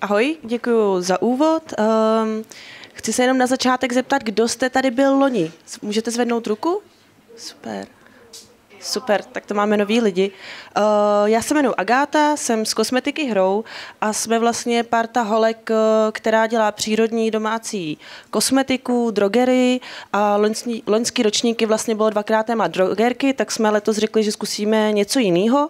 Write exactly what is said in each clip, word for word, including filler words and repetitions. Ahoj, děkuji za úvod. Um, chci se jenom na začátek zeptat, kdo jste tady byl loni. Můžete zvednout ruku? Super. Super, tak to máme nový lidi. Uh, já se jmenuji Agáta, jsem z Kosmetiky Hrou a jsme vlastně parta holek, která dělá přírodní domácí kosmetiku, drogery a loňský, loňský ročníky vlastně bylo dvakrát téma drogerky, tak jsme letos řekli, že zkusíme něco jiného.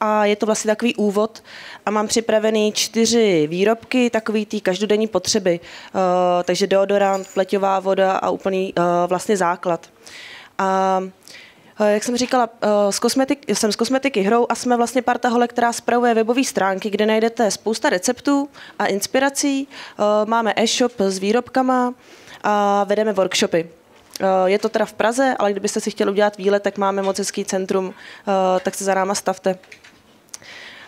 A je to vlastně takový úvod a mám připravený čtyři výrobky, takový ty každodenní potřeby, uh, takže deodorant, pleťová voda a úplný uh, vlastně základ. A jak jsem říkala, z kosmetik, jsem z Kosmetiky Hrou a jsme vlastně parta holek, která spravuje webové stránky, kde najdete spousta receptů a inspirací. Máme e-shop s výrobkama a vedeme workshopy. Je to teda v Praze, ale kdybyste si chtěli udělat výlet, tak máme moc hezký centrum, tak se za náma stavte.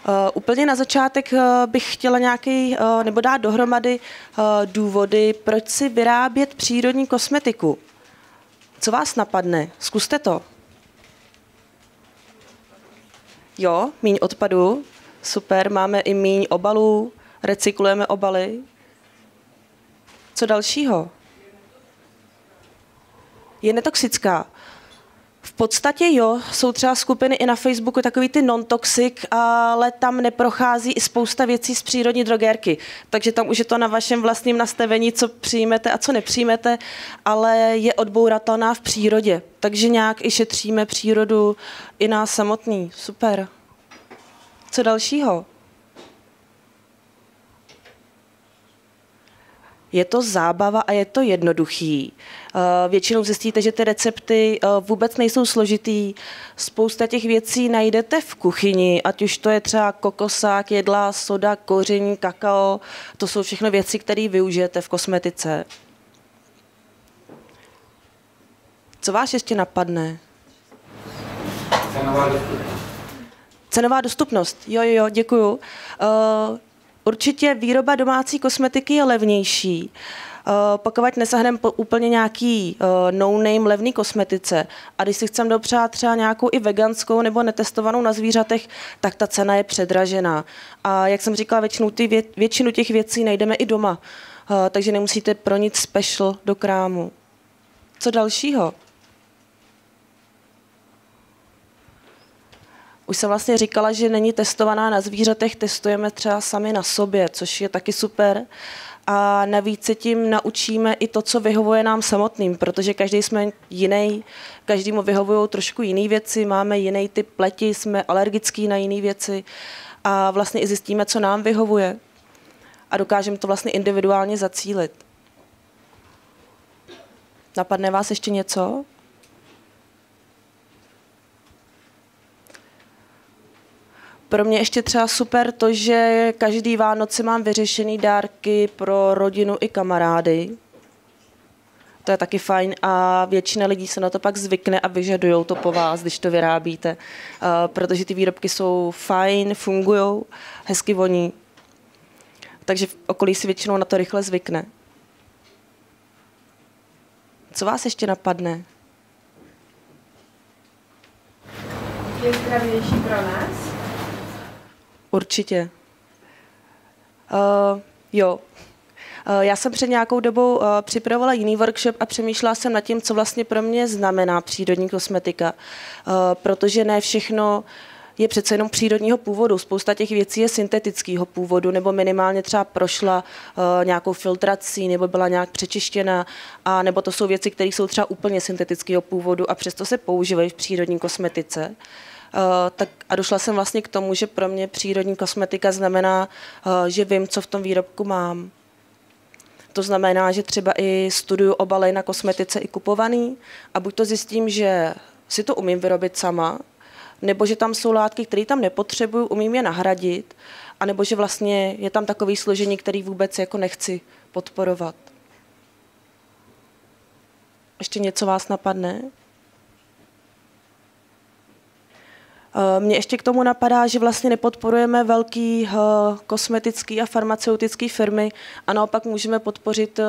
Uh, úplně na začátek uh, bych chtěla nějaký, uh, nebo dát dohromady uh, důvody, proč si vyrábět přírodní kosmetiku. Co vás napadne? Zkuste to. Jo, míň odpadu, super, máme i míň obalů, recyklujeme obaly. Co dalšího? Je netoxická. V podstatě jo, jsou třeba skupiny i na Facebooku takový ty non-toxic, ale tam neprochází i spousta věcí z přírodní drogérky. Takže tam už je to na vašem vlastním nastavení, co přijmete a co nepřijmete, ale je odbouratelná v přírodě. Takže nějak i šetříme přírodu i nás samotný. Super. Co dalšího? Je to zábava a je to jednoduchý. Většinou zjistíte, že ty recepty vůbec nejsou složitý. Spousta těch věcí najdete v kuchyni, ať už to je třeba kokosák, jedlá, soda, koření, kakao. To jsou všechno věci, které využijete v kosmetice. Co vás ještě napadne? Cenová dostupnost. Cenová dostupnost. Jo, jo, děkuju. Uh, Určitě výroba domácí kosmetiky je levnější, pokud nesahneme úplně nějaký no-name levný kosmetice. A když si chceme dopřát třeba nějakou i veganskou nebo netestovanou na zvířatech, tak ta cena je předražená. A jak jsem říkala, většinu, ty vě, většinu těch věcí najdeme i doma, takže nemusíte pro nic special do krámu. Co dalšího? Už jsem vlastně říkala, že není testovaná na zvířatech, testujeme třeba sami na sobě, což je taky super. A navíc se tím naučíme i to, co vyhovuje nám samotným, protože každý jsme jiný, každému vyhovují trošku jiné věci, máme jiný typ pleti, jsme alergický na jiné věci a vlastně i zjistíme, co nám vyhovuje. A dokážeme to vlastně individuálně zacílit. Napadne vás ještě něco? Pro mě ještě třeba super to, že každý Vánoce mám vyřešený dárky pro rodinu i kamarády. To je taky fajn a většina lidí se na to pak zvykne a vyžadujou to po vás, když to vyrábíte, uh, protože ty výrobky jsou fajn, fungujou, hezky voní. Takže v okolí si většinou na to rychle zvykne. Co vás ještě napadne? Je zdravější pro nás? Určitě. Uh, jo. Uh, já jsem před nějakou dobou uh, připravovala jiný workshop a přemýšlela jsem nad tím, co vlastně pro mě znamená přírodní kosmetika. Uh, protože ne všechno je přece jenom přírodního původu. Spousta těch věcí je syntetického původu nebo minimálně třeba prošla uh, nějakou filtrací nebo byla nějak přečištěna. A nebo to jsou věci, které jsou třeba úplně syntetického původu a přesto se používají v přírodní kosmetice. Uh, tak a došla jsem vlastně k tomu, že pro mě přírodní kosmetika znamená, uh, že vím, co v tom výrobku mám. To znamená, že třeba i studuju obaly na kosmetice i kupovaný a buď to zjistím, že si to umím vyrobit sama, nebo že tam jsou látky, které tam nepotřebuju, umím je nahradit, anebo že vlastně je tam takové složení, které vůbec jako nechci podporovat. Ještě něco vás napadne? Mně ještě k tomu napadá, že vlastně nepodporujeme velké kosmetické a farmaceutické firmy a naopak můžeme podpořit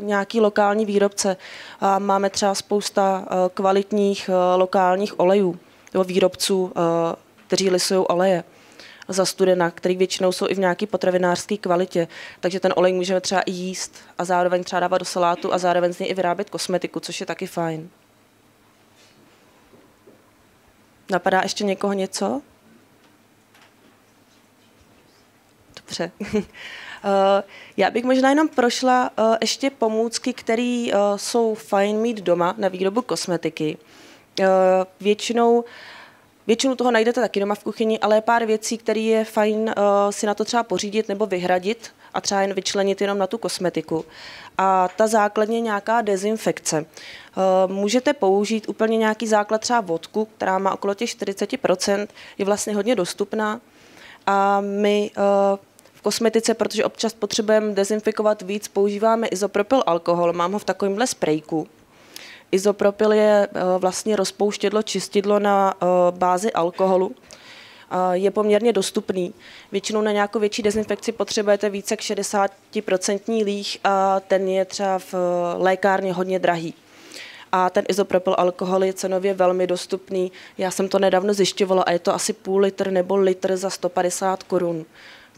nějaký lokální výrobce. A máme třeba spousta kvalitních lokálních olejů, nebo výrobců, kteří lisují oleje. za studena, který většinou jsou i v nějaké potravinářské kvalitě. Takže ten olej můžeme třeba i jíst a zároveň třeba dávat do salátu a zároveň z něj i vyrábět kosmetiku, což je taky fajn. Napadá ještě někoho něco? Dobře. Já bych možná jenom prošla ještě pomůcky, které jsou fajn mít doma na výrobu kosmetiky. Většinou, většinu toho najdete taky doma v kuchyni, ale je pár věcí, které je fajn si na to třeba pořídit nebo vyhradit a třeba jen vyčlenit jenom na tu kosmetiku. A ta základně nějaká dezinfekce. Můžete použít úplně nějaký základ, třeba vodku, která má okolo těch čtyřicet procent, je vlastně hodně dostupná. A my v kosmetice, protože občas potřebujeme dezinfikovat víc, používáme izopropyl alkohol. Mám ho v takovémhle sprejku. Izopropyl je vlastně rozpouštědlo, čistidlo na bázi alkoholu. Je poměrně dostupný. Většinou na nějakou větší dezinfekci potřebujete více jak šedesát procent líh a ten je třeba v lékárně hodně drahý. A ten izopropyl alkohol je cenově velmi dostupný. Já jsem to nedávno zjišťovala a je to asi půl litr nebo litr za sto padesát korun,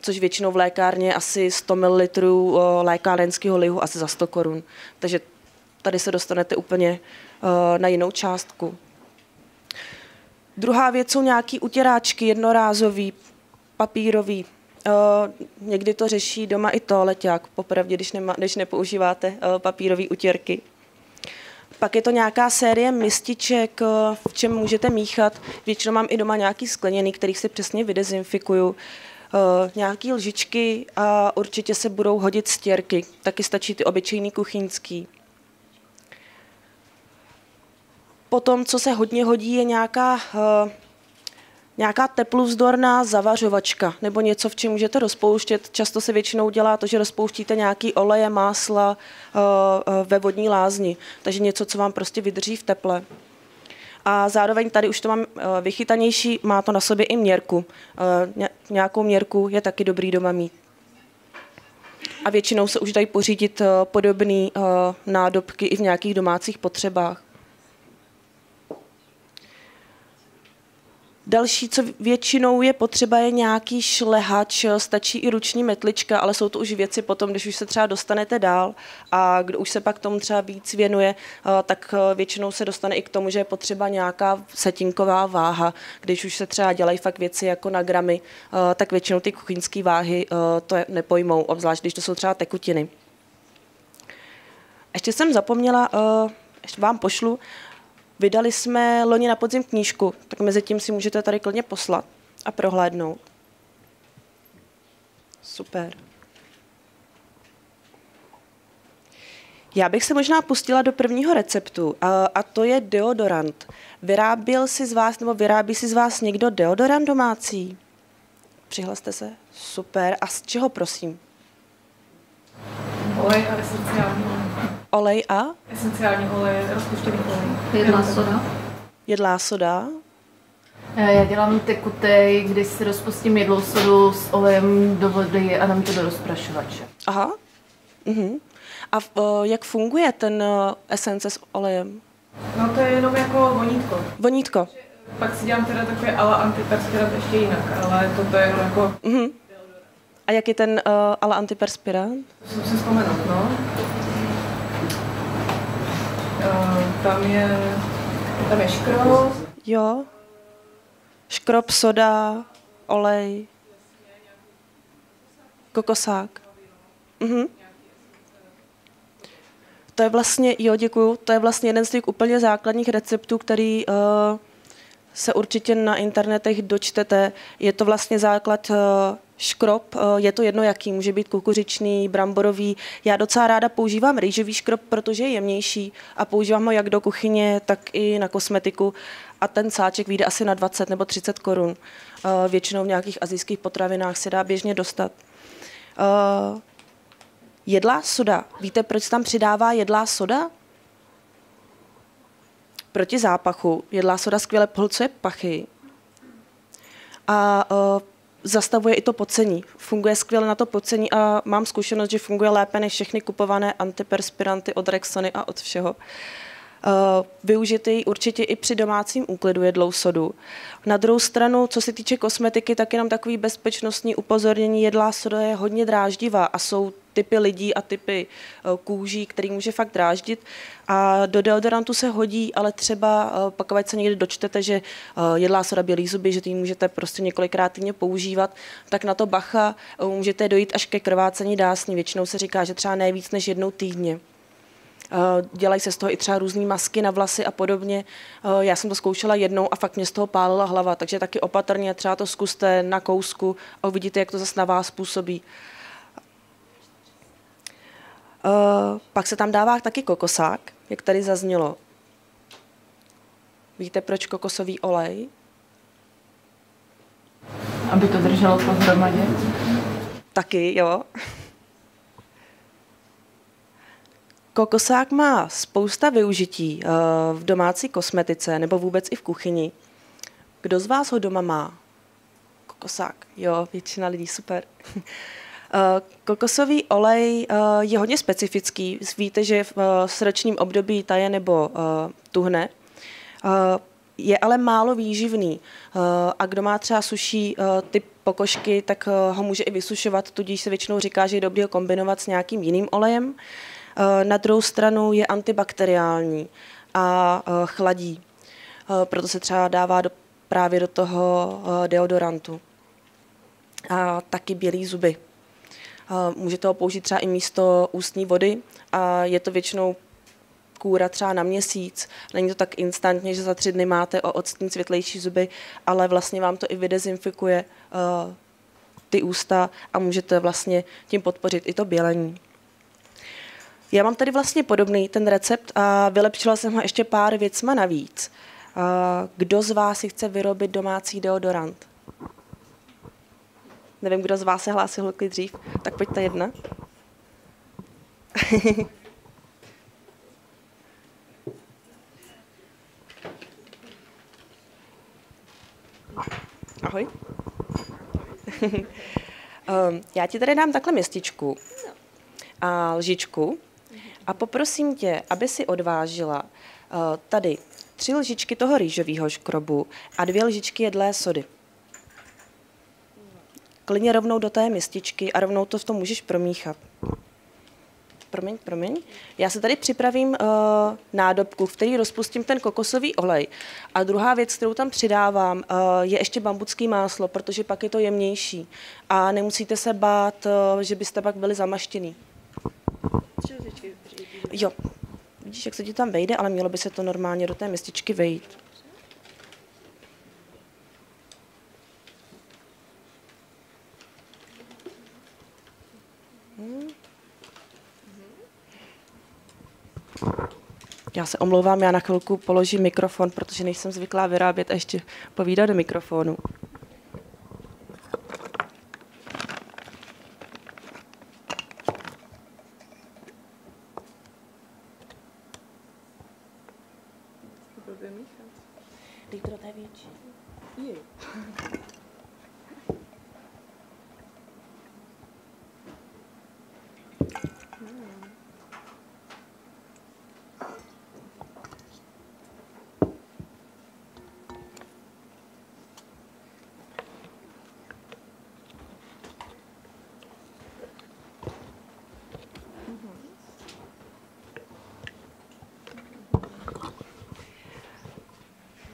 což většinou v lékárně asi sto mililitrů lékárenského lihu asi za sto korun. Takže tady se dostanete úplně na jinou částku. Druhá věc jsou nějaké utěráčky, jednorázový, papírový. Uh, někdy to řeší doma i toaleťák, popravdě, když, nema, když nepoužíváte uh, papírové utěrky. Pak je to nějaká série mističek, uh, v čem můžete míchat. Většinou mám i doma nějaký skleněný, kterých si přesně vydezinfikuju. Uh, nějaké lžičky a určitě se budou hodit stěrky. Taky stačí ty obyčejný kuchyňský. Potom, co se hodně hodí, je nějaká, uh, nějaká tepluvzdorná zavařovačka nebo něco, v čem můžete rozpouštět. Často se většinou dělá to, že rozpouštíte nějaký oleje, másla uh, uh, ve vodní lázni. Takže něco, co vám prostě vydrží v teple. A zároveň tady už to mám uh, vychytanější, má to na sobě i měrku. Uh, nějakou měrku je taky dobrý doma mít. A většinou se už dají pořídit uh, podobné uh, nádobky i v nějakých domácích potřebách. Další, co většinou je potřeba, je nějaký šlehač, stačí i ruční metlička, ale jsou to už věci potom, když už se třeba dostanete dál a kdo už se pak tomu třeba víc věnuje, tak většinou se dostane i k tomu, že je potřeba nějaká setinková váha. Když už se třeba dělají fakt věci jako na gramy, tak většinou ty kuchyňské váhy to nepojmou, obzvlášť když to jsou třeba tekutiny. Ještě jsem zapomněla, ještě vám pošlu, vydali jsme loni na podzim knížku, tak mezi tím si můžete tady klidně poslat a prohlédnout. Super. Já bych se možná pustila do prvního receptu, a, a to je deodorant. Vyráběl si z vás, nebo vyrábí si z vás někdo deodorant domácí? Přihlaste se. Super. A z čeho, prosím? Olej a esenciální. Olej a? Esenciální olej, rozpuštěný olej. Jedlá soda. Jedlá soda. Já dělám tekutej, když si rozpustím jedlou sodu s olejem do vody a dám to do rozprašovače. Aha. Mhm. A o, jak funguje ten esence s olejem? No to je jenom jako vonítko. Vonítko. Pak si dělám teda takové ala antiperspirant ještě jinak, ale toto je jako... Mhm. A jak je ten uh, ala antiperspirant? To jsem si vzpomenout, no. Tam je, tam je škrob. Jo. Škrob, soda, olej. Kokosák. Mhm. To je vlastně, jo, děkuju, to je vlastně jeden z těch úplně základních receptů, který uh, se určitě na internetech dočtete. Je to vlastně základ uh, škrob, je to jedno jaký, může být kukuřičný, bramborový. Já docela ráda používám rýžový škrob, protože je jemnější a používám ho jak do kuchyně, tak i na kosmetiku a ten sáček vyjde asi na dvacet nebo třicet korun. Většinou v nějakých asijských potravinách se dá běžně dostat. Jedlá soda. Víte, proč tam přidává jedlá soda? Proti zápachu. Jedlá soda skvěle pohlcuje pachy. A zastavuje i to pocení. Funguje skvěle na to pocení a mám zkušenost, že funguje lépe než všechny kupované antiperspiranty od Rexony a od všeho. Využitý určitě i při domácím úklidu jedlou sodu. Na druhou stranu, co se týče kosmetiky, tak jenom takový bezpečnostní upozornění, jedlá soda je hodně dráždivá a jsou typy lidí a typy kůží, který může fakt dráždit. A do deodorantu se hodí, ale třeba pak, ať se někdy dočtete, že jedlá soda bělý zuby, že ty můžete prostě několikrát týdně používat, tak na to bacha, můžete dojít až ke krvácení dásní. Většinou se říká, že třeba nejvíc než jednou týdně. Dělají se z toho i třeba různé masky na vlasy a podobně. Já jsem to zkoušela jednou a fakt mě z toho pálila hlava, takže taky opatrně, třeba to zkuste na kousku a uvidíte, jak to zase na vás působí. Uh, pak se tam dává taky kokosák, jak tady zaznělo. Víte, proč kokosový olej? Aby to drželo pohromadě. Taky, jo. Kokosák má spousta využití uh, v domácí kosmetice nebo vůbec i v kuchyni. Kdo z vás ho doma má? Kokosák, jo, většina lidí, super. Kokosový olej je hodně specifický. Víte, že v srčním období taje nebo tuhne. Je ale málo výživný. A kdo má třeba suší typ pokožky, tak ho může i vysušovat, tudíž se většinou říká, že je dobré ho kombinovat s nějakým jiným olejem. Na druhou stranu je antibakteriální a chladí. Proto se třeba dává do, právě do toho deodorantu. A taky bělý zuby. Můžete ho použít třeba i místo ústní vody a je to většinou kůra třeba na měsíc. Není to tak instantně, že za tři dny máte o odstní světlejší zuby, ale vlastně vám to i vydezinfikuje uh, ty ústa a můžete vlastně tím podpořit i to bělení. Já mám tady vlastně podobný ten recept a vylepšila jsem ho ještě pár věcma navíc. Uh, kdo z vás si chce vyrobit domácí deodorant? Nevím, kdo z vás se hlásil holky dřív, tak pojďte jedna. Ahoj. Já ti tady dám takhle městičku a lžičku a poprosím tě, aby si odvážila tady tři lžičky toho rýžového škrobu a dvě lžičky jedlé sody. Klidně rovnou do té mističky a rovnou to v tom můžeš promíchat. Promiň, promiň. Já se tady připravím uh, nádobku, v který rozpustím ten kokosový olej. A druhá věc, kterou tam přidávám, uh, je ještě bambucký máslo, protože pak je to jemnější. A nemusíte se bát, uh, že byste pak byli zamaštěný. Jo, vidíš, jak se ti tam vejde, ale mělo by se to normálně do té mističky vejít. Já se omlouvám, já na chvilku položím mikrofon, protože nejsem zvyklá vyrábět a ještě povídat do mikrofonu.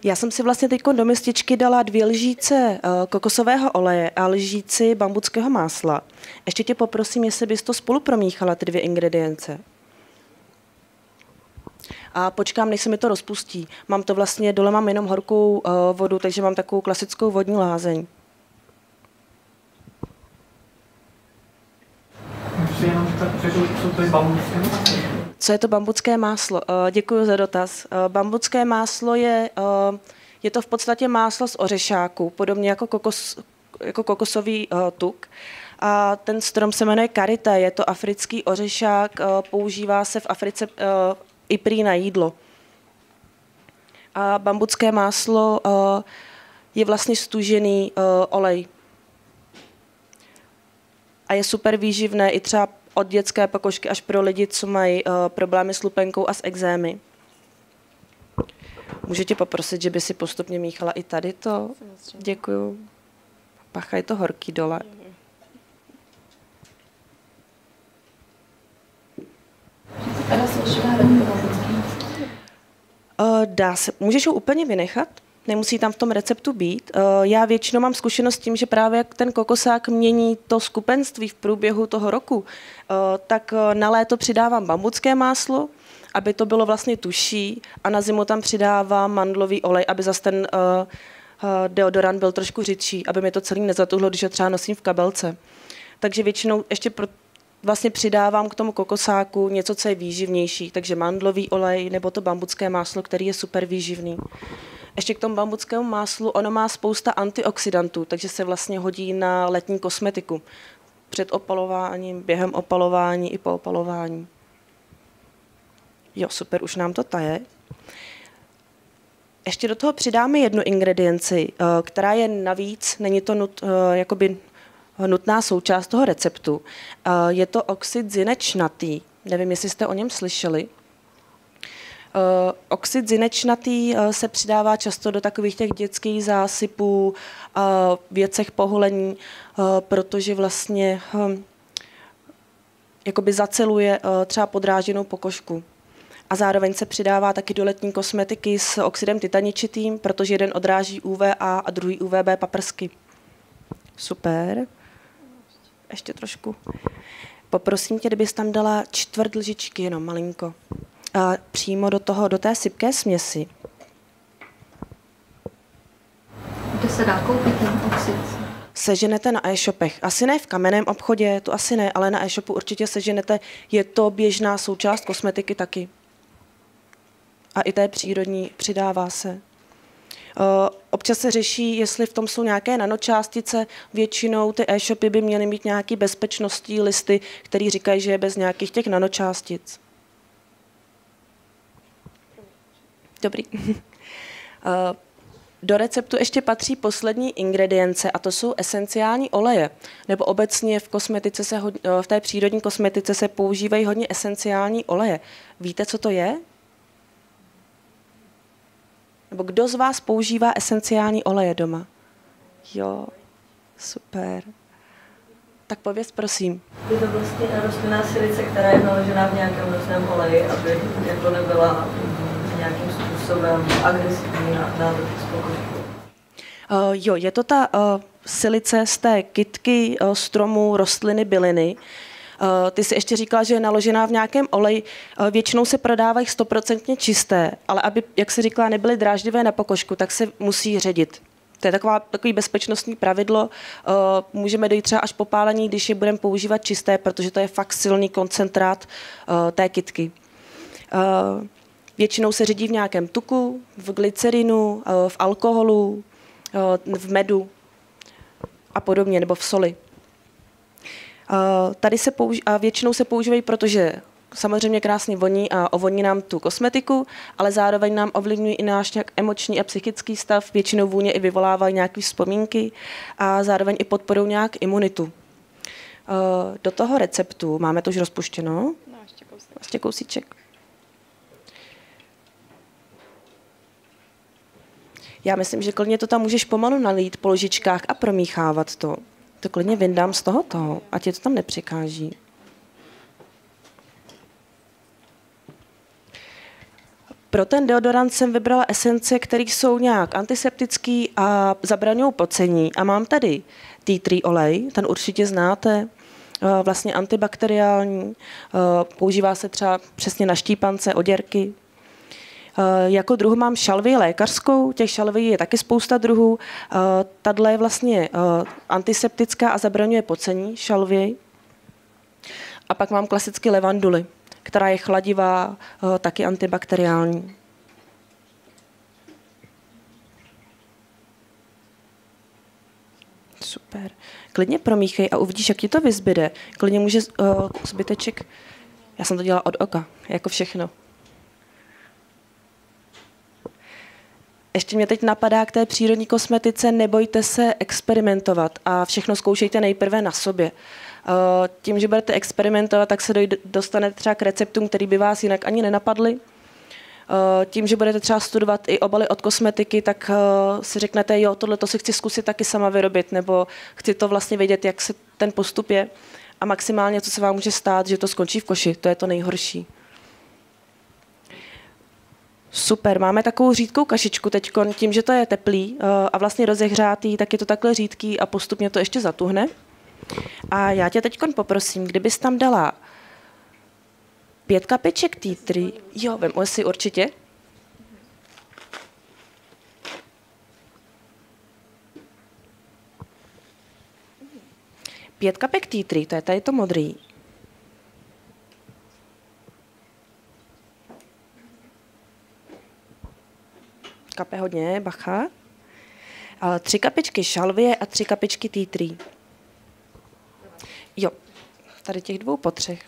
Já jsem si vlastně teď do mističky dala dvě lžíce kokosového oleje a lžíci bambuckého másla. Ještě tě poprosím, jestli bys to spolu promíchala, ty dvě ingredience. A počkám, než se mi to rozpustí. Mám to vlastně, dole mám jenom horkou vodu, takže mám takovou klasickou vodní lázeň. Co je to bambucké máslo? Děkuji za dotaz. Bambucké máslo je, je to v podstatě máslo z ořešáku, podobně jako, kokos, jako kokosový tuk. A ten strom se jmenuje karité, je to africký ořešák, používá se v Africe i prý na jídlo. A bambucké máslo je vlastně stužený olej. A je super výživné i třeba od dětské pokožky až pro lidi, co mají uh, problémy s lupenkou a s exémy. Můžu tě poprosit, že by si postupně míchala i tady to? Děkuju. Pacha, je to horký dole. Dá se, můžeš ho úplně vynechat? Nemusí tam v tom receptu být. Já většinou mám zkušenost s tím, že právě jak ten kokosák mění to skupenství v průběhu toho roku, tak na léto přidávám bambucké máslo, aby to bylo vlastně tuší, a na zimu tam přidávám mandlový olej, aby zase ten deodorant byl trošku řidší, aby mi to celý nezatuhlo, když ho třeba nosím v kabelce. Takže většinou ještě pro vlastně přidávám k tomu kokosáku něco, co je výživnější, takže mandlový olej nebo to bambucké máslo, který je super výživný. Ještě k tomu bambuckému máslu, ono má spousta antioxidantů, takže se vlastně hodí na letní kosmetiku. Před opalováním, během opalování i po opalování. Jo, super, už nám to taje. Ještě do toho přidáme jednu ingredienci, která je navíc, není to nut, jakoby nutná součást toho receptu. Je to oxid zinečnatý. Nevím, jestli jste o něm slyšeli. Oxid zinečnatý se přidává často do takových těch dětských zásypů a věcech poholení, protože vlastně jakoby zaceluje třeba podrážděnou pokožku. A zároveň se přidává taky do letní kosmetiky s oxidem titaničitým, protože jeden odráží U V A a druhý U V B paprsky. Super. Ještě trošku. Poprosím tě, kdybys tam dala čtvrt lžičky, jenom malinko. A přímo do toho, do té sypké směsi. Kde se dá koupit ten oxid? Seženete na e-shopech. Asi ne v kamenném obchodě, to asi ne, ale na e-shopu určitě seženete. Je to běžná součást kosmetiky taky. A i té přírodní, přidává se. Občas se řeší, jestli v tom jsou nějaké nanočástice. Většinou ty e-shopy by měly mít nějaké bezpečnostní listy, které říkají, že je bez nějakých těch nanočástic. Dobrý. Do receptu ještě patří poslední ingredience, a to jsou esenciální oleje. Nebo obecně v kosmetice se, v té přírodní kosmetice se používají hodně esenciální oleje. Víte, co to je? Nebo kdo z vás používá esenciální oleje doma? Jo, super. Tak pověz, prosím. Je to vlastně rostlinná silice, která je naložená v nějakém rostlinném oleji, aby jako nebyla nějakým způsobem agresivní na nádobí spokojení. Uh, jo, je to ta uh, silice z té kytky uh, stromů, rostliny, byliny. Ty jsi ještě říkala, že je naložená v nějakém oleji. Většinou se prodávají stoprocentně čisté, ale aby, jak se říkala, nebyly dráždivé na pokožku, tak se musí ředit. To je taková, takový bezpečnostní pravidlo. Můžeme dojít třeba až po pálení, když je budeme používat čisté, protože to je fakt silný koncentrát té kytky. Většinou se ředí v nějakém tuku, v glycerinu, v alkoholu, v medu a podobně, nebo v soli. Tady se použi- a většinou se používají, protože samozřejmě krásně voní a ovoní nám tu kosmetiku, ale zároveň nám ovlivňují i náš nějak emoční a psychický stav. Většinou vůně i vyvolávají nějaké vzpomínky a zároveň i podporují nějak imunitu. Do toho receptu máme to už rozpuštěno. No, ještě kousíček. Ještě kousíček. Já myslím, že klidně to tam můžeš pomalu nalít po lžičkách a promíchávat to. To klidně vyndám z toho toho, ať je to tam nepřekáží. Pro ten deodorant jsem vybrala esence, které jsou nějak antiseptické a zabraňují pocení. A mám tady tea tree olej, ten určitě znáte, vlastně antibakteriální, používá se třeba přesně na štípance, oděrky. Jako druhu mám šalvii lékařskou, těch šalvií je taky spousta druhů. Tadle je vlastně antiseptická a zabraňuje pocení šalvii. A pak mám klasicky levanduli, která je chladivá, taky antibakteriální. Super. Klidně promíchej a uvidíš, jak ti to vyzbyde. Klidně může zbyteček... Já jsem to dělala od oka, jako všechno. Ještě mě teď napadá k té přírodní kosmetice, nebojte se experimentovat a všechno zkoušejte nejprve na sobě. Tím, že budete experimentovat, tak se dostanete třeba k receptům, který by vás jinak ani nenapadly. Tím, že budete třeba studovat i obaly od kosmetiky, tak si řeknete, jo, tohle to si chci zkusit taky sama vyrobit, nebo chci to vlastně vědět, jak se ten postup je. A maximálně, co se vám může stát, že to skončí v koši, to je to nejhorší. Super, máme takovou řídkou kašičku teď, tím, že to je teplý a vlastně rozehřátý, tak je to takhle řídký a postupně to ještě zatuhne. A já tě teď poprosím, kdybys tam dala pět kapeček tý tři. Jo, vem si určitě. Pět kapek tý tři, to je tady to modrý. Kape hodně, bacha. A tři kapičky šalvie a tři kapičky tý tři. Jo, tady těch dvou po třech.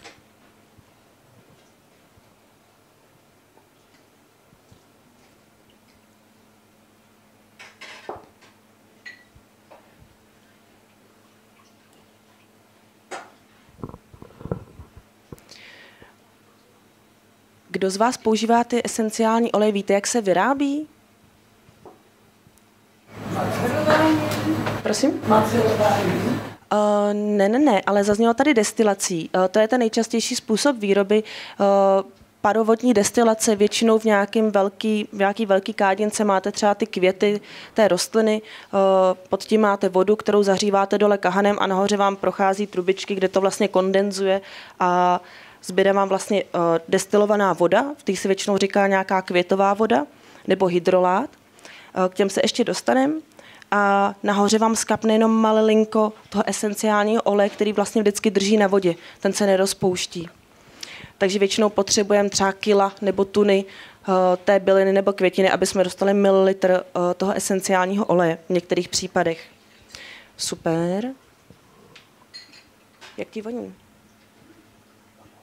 Kdo z vás používá ty esenciální olej, víte, jak se vyrábí? Prosím? Uh, ne, ne, ne, ale zaznělo tady destilací. Uh, to je ten nejčastější způsob výroby. Uh, parovodní destilace, většinou v nějakým velký, nějaký velký kádince máte třeba ty květy té rostliny, uh, pod tím máte vodu, kterou zahříváte dole kahanem a nahoře vám prochází trubičky, kde to vlastně kondenzuje a zbyde vám vlastně uh, destilovaná voda, v té se většinou říká nějaká květová voda nebo hydrolát. Uh, k těm se ještě dostaneme. A nahoře vám skapne jenom malilinko toho esenciálního oleje, který vlastně vždycky drží na vodě. Ten se nerozpouští. Takže většinou potřebujeme třeba kila nebo tuny uh, té byliny nebo květiny, aby jsme dostali mililitr uh, toho esenciálního oleje v některých případech. Super. Jak ti voní?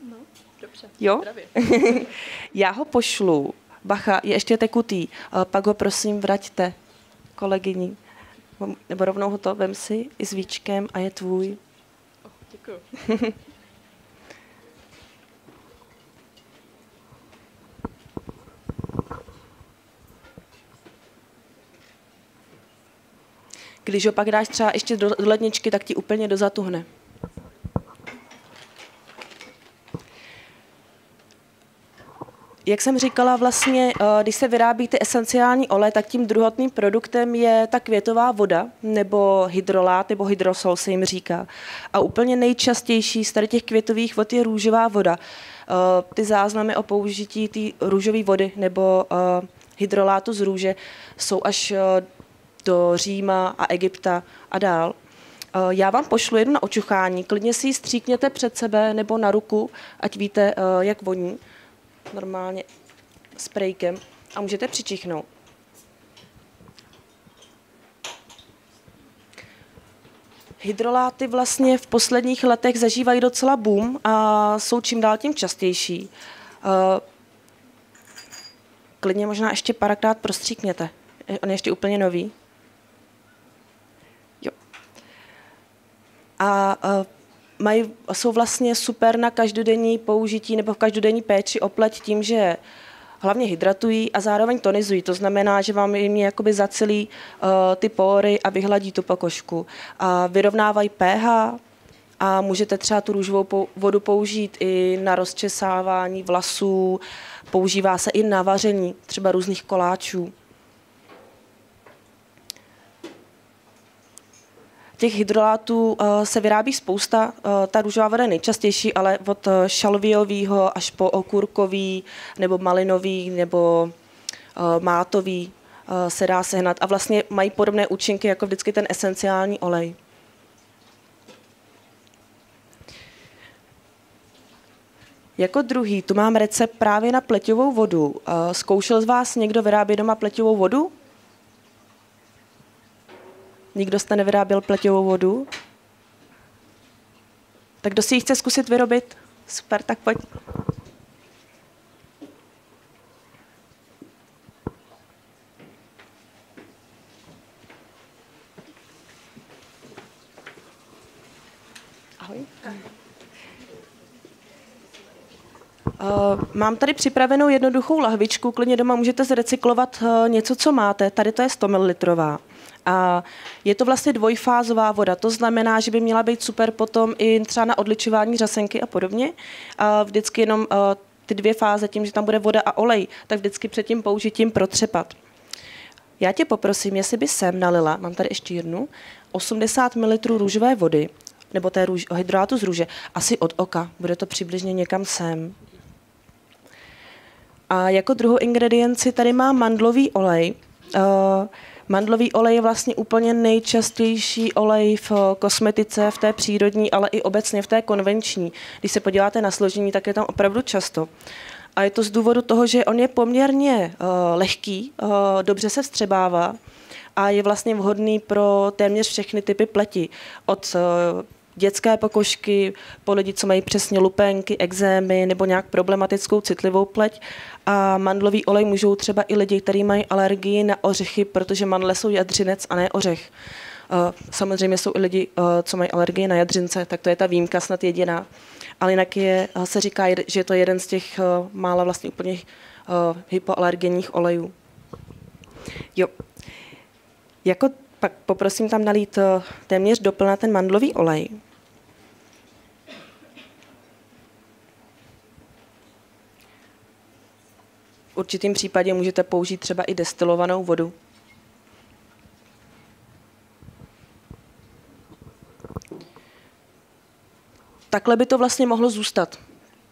No, dobře. Jo? Já ho pošlu. Bacha, je ještě tekutý. Uh, pak ho prosím vraťte kolegyni. Nebo rovnou ho to vem si i s víčkem a je tvůj. Oh, děkuju. Když ho pak dáš třeba ještě do ledničky, tak ti úplně dozatuhne. Jak jsem říkala, vlastně, když se vyrábí ty esenciální olej, tak tím druhotným produktem je ta květová voda, nebo hydrolát, nebo hydrosol se jim říká. A úplně nejčastější z tady těch květových vod je růžová voda. Ty záznamy o použití té růžové vody nebo hydrolátu z růže jsou až do Říma a Egypta a dál. Já vám pošlu jednu na očuchání, klidně si ji stříkněte před sebe nebo na ruku, ať víte, jak voní. Normálně sprejkem a můžete přičichnout. Hydroláty vlastně v posledních letech zažívají docela boom a jsou čím dál tím častější. Klidně možná ještě párkrát prostříkněte. On je ještě úplně nový. Jo. A Mají, jsou vlastně super na každodenní použití nebo v každodenní péči o pleť tím, že hlavně hydratují a zároveň tonizují. To znamená, že vám jim jakoby zacilí uh, ty pory a vyhladí tu pokožku. A vyrovnávají pH a můžete třeba tu růžovou vodu použít i na rozčesávání vlasů, používá se i na vaření třeba různých koláčů. Těch hydrolátů se vyrábí spousta, ta růžová voda je nejčastější, ale od šalviového až po okurkový, nebo malinový, nebo mátový se dá sehnat. A vlastně mají podobné účinky jako vždycky ten esenciální olej. Jako druhý, tu mám recept právě na pleťovou vodu. Zkoušel z vás někdo vyrábět doma pleťovou vodu? Nikdo jste nevyráběl pleťovou vodu? Tak kdo si ji chce zkusit vyrobit? Super, tak pojď. Ahoj. Ahoj. Uh, mám tady připravenou jednoduchou lahvičku, klidně doma můžete zrecyklovat uh, něco, co máte. Tady to je sto mililitrů. A je to vlastně dvojfázová voda, to znamená, že by měla být super potom i třeba na odličování řasenky a podobně. A vždycky jenom uh, ty dvě fáze, tím, že tam bude voda a olej, tak vždycky před tím použitím protřepat. Já tě poprosím, jestli by sem nalila, mám tady ještě jednu, osmdesát mililitrů růžové vody, nebo té růž, hydrátu z růže, asi od oka, bude to přibližně někam sem. A jako druhou ingredienci tady má mandlový olej. Uh, Mandlový olej je vlastně úplně nejčastější olej v kosmetice, v té přírodní, ale i obecně v té konvenční. Když se podíváte na složení, tak je tam opravdu často. A je to z důvodu toho, že on je poměrně uh, lehký, uh, dobře se vstřebává a je vlastně vhodný pro téměř všechny typy pleti. Od uh, dětské pokožky, po lidi, co mají přesně lupenky, ekzémy nebo nějak problematickou citlivou pleť. A mandlový olej můžou třeba i lidi, kteří mají alergii na ořechy, protože mandle jsou jadřinec a ne ořech. Samozřejmě jsou i lidi, co mají alergii na jadřince, tak to je ta výjimka snad jediná. Ale jinak je, se říká, že je to jeden z těch mála vlastně úplně hypoalergenních olejů. Jo. Jako pak poprosím tam nalít téměř doplna ten mandlový olej. V určitém případě můžete použít třeba i destilovanou vodu. Takhle by to vlastně mohlo zůstat.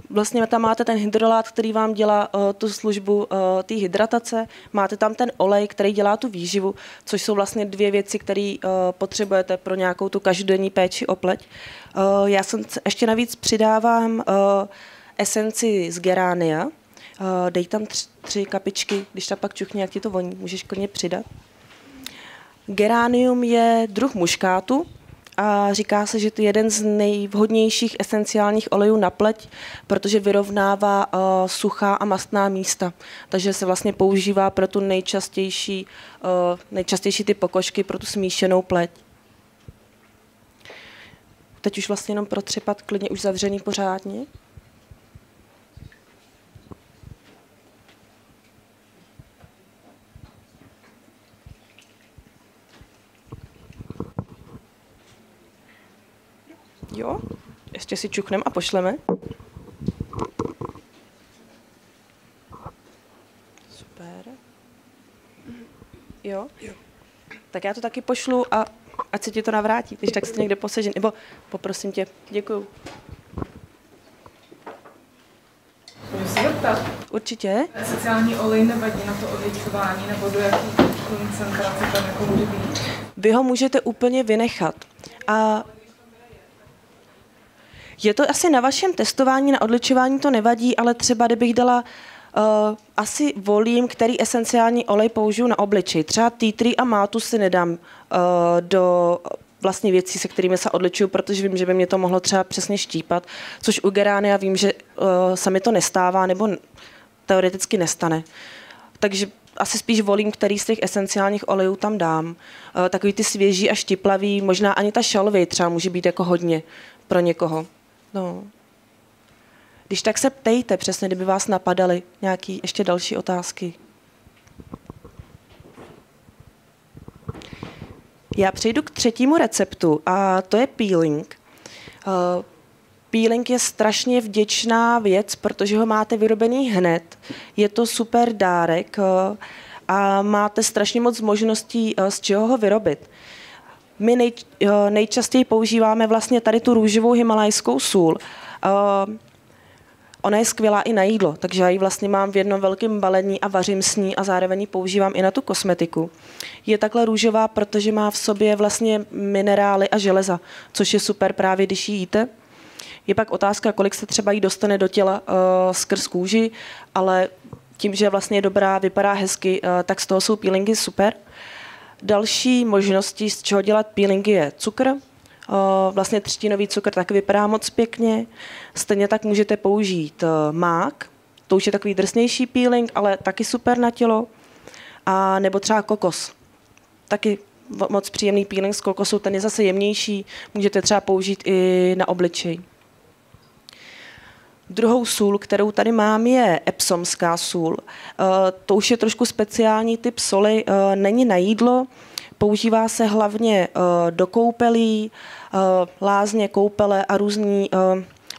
Vlastně tam máte ten hydrolát, který vám dělá uh, tu službu uh, té hydratace, máte tam ten olej, který dělá tu výživu, což jsou vlastně dvě věci, které uh, potřebujete pro nějakou tu každodenní péči o pleť. Uh, já jsem ještě navíc přidávám uh, esenci z geránia. Uh, dej tam tři, tři kapičky, když tam pak čuchně, jak ti to voní, můžeš klidně přidat. Geranium je druh muškátu a říká se, že to je jeden z nejvhodnějších esenciálních olejů na pleť, protože vyrovnává uh, suchá a mastná místa. Takže se vlastně používá pro tu nejčastější, uh, nejčastější ty pokožky, pro tu smíšenou pleť. Teď už vlastně jenom protřepat, klidně už zavřený pořádně. Jo, ještě si čukneme a pošleme. Super. Jo? Jo. Tak já to taky pošlu a ať se ti to navrátí, když tak jsi někde posežen. Nebo poprosím tě. Děkuju. Můžu se zeptat? Určitě. Esenciální olej nevadí na to odličování, nebo do jaký koncentrace tam jako může být? Vy ho můžete úplně vynechat. A je to asi na vašem testování, na odličování to nevadí, ale třeba kdybych dala, uh, asi volím, který esenciální olej použiju na obličej. Třeba tea tree a mátu si nedám uh, do vlastně věcí, se kterými se odličuju, protože vím, že by mě to mohlo třeba přesně štípat, což u gerány já vím, že uh, se mi to nestává nebo teoreticky nestane. Takže asi spíš volím, který z těch esenciálních olejů tam dám. Uh, takový ty svěží a štiplavý, možná ani ta šalvy třeba může být jako hodně pro někoho. No. Když tak se ptejte přesně, kdyby vás napadaly nějaké ještě další otázky. Já přejdu k třetímu receptu a to je peeling. Uh, peeling je strašně vděčná věc, protože ho máte vyrobený hned. Je to super dárek uh, a máte strašně moc možností, uh, z čeho ho vyrobit. My nej, nejčastěji používáme vlastně tady tu růžovou himalajskou sůl. Uh, ona je skvělá i na jídlo, takže já ji vlastně mám v jednom velkém balení a vařím s ní a zároveň ji používám i na tu kosmetiku. Je takhle růžová, protože má v sobě vlastně minerály a železa, což je super právě, když ji jíte. Je pak otázka, kolik se třeba jí dostane do těla uh, skrz kůži, ale tím, že vlastně je dobrá, vypadá hezky, uh, tak z toho jsou peelingy super. Další možností, z čeho dělat peelingy, je cukr. Vlastně třtinový cukr tak vypadá moc pěkně. Stejně tak můžete použít mák, to už je takový drsnější peeling, ale taky super na tělo. A nebo třeba kokos. Taky moc příjemný peeling z kokosu, ten je zase jemnější, můžete třeba použít i na obličej. Druhou sůl, kterou tady mám, je epsomská sůl. To už je trošku speciální typ soli, není na jídlo, používá se hlavně do koupelí, lázně, koupele a různý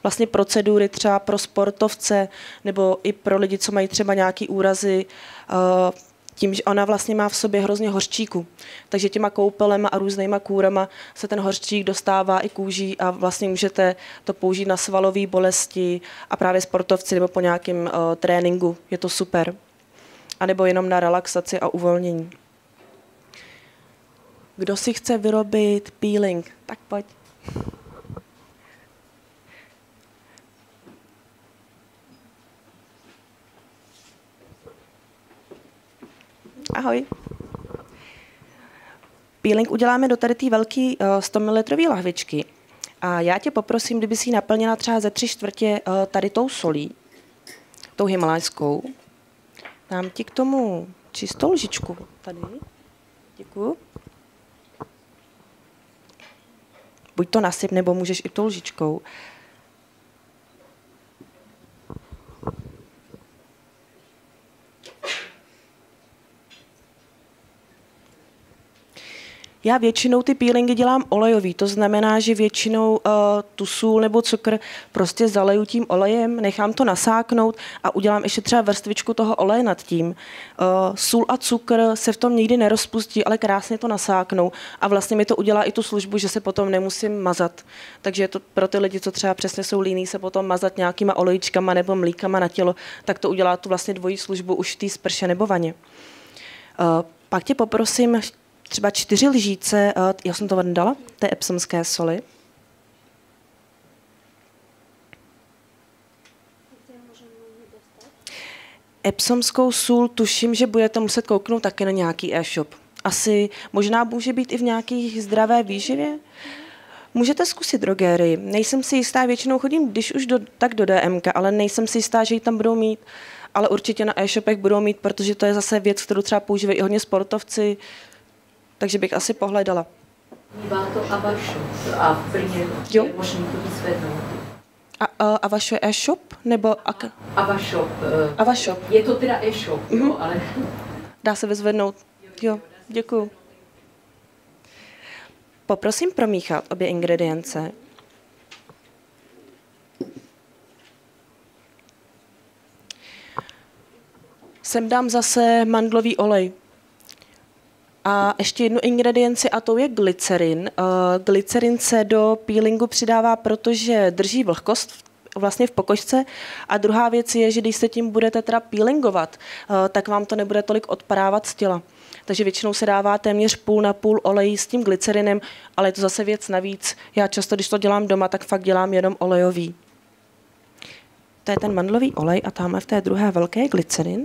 vlastně procedury třeba pro sportovce nebo i pro lidi, co mají třeba nějaké úrazy, tím, že ona vlastně má v sobě hrozně hořčíku. Takže těma koupelema a různýma kůrama se ten hořčík dostává i kůží a vlastně můžete to použít na svalové bolesti a právě sportovci nebo po nějakém uh, tréninku. Je to super. A nebo jenom na relaxaci a uvolnění. Kdo si chce vyrobit peeling? Tak pojď. Ahoj. Peeling uděláme do tady té velké sto mililitrové lahvičky. A já tě poprosím, kdyby si ji naplnila třeba ze tři čtvrtě tady tou solí, tou himalajskou. Dám ti k tomu čistou lžičku. Tady. Děkuju. Buď to nasyp, nebo můžeš i tou lžičkou. Já většinou ty peelingy dělám olejový, to znamená, že většinou uh, tu sůl nebo cukr prostě zaleju tím olejem, nechám to nasáknout a udělám ještě třeba vrstvičku toho oleje nad tím. Uh, sůl a cukr se v tom nikdy nerozpustí, ale krásně to nasáknou a vlastně mi to udělá i tu službu, že se potom nemusím mazat. Takže je to pro ty lidi, co třeba přesně jsou líní, se potom mazat nějakýma olejičkama nebo mlíkama na tělo, tak to udělá tu vlastně dvojí službu už v té sprše nebo vaně. Uh, pak tě poprosím, třeba čtyři lžíce, já jsem to dala, té epsomské soli. Epsomskou sůl tuším, že budete muset kouknout taky na nějaký e-shop. Asi možná může být i v nějakých zdravé výživě. Můžete zkusit drogérii. Nejsem si jistá, většinou chodím, když už do, tak do D M K, ale nejsem si jistá, že ji tam budou mít. Ale určitě na e-shopech budou mít, protože to je zase věc, kterou třeba používají i hodně sportovci. Takže bych asi pohledala. A, a, a vaše e-shop? Nebo a, a shop, a shop. Je to teda e-shop, mm-hmm. Jo, ale... Dá se vyzvednout. Jo, jo, děkuju. Poprosím promíchat obě ingredience. Sem dám zase mandlový olej. A ještě jednu ingredienci a tou je glycerin. Glycerin se do peelingu přidává, protože drží vlhkost vlastně v pokožce. A druhá věc je, že když se tím budete teda peelingovat, tak vám to nebude tolik odpadávat z těla. Takže většinou se dává téměř půl na půl olejí s tím glycerinem, ale je to zase věc navíc. Já často, když to dělám doma, tak fakt dělám jenom olejový. To je ten mandlový olej a tam v té druhé velké je glycerin.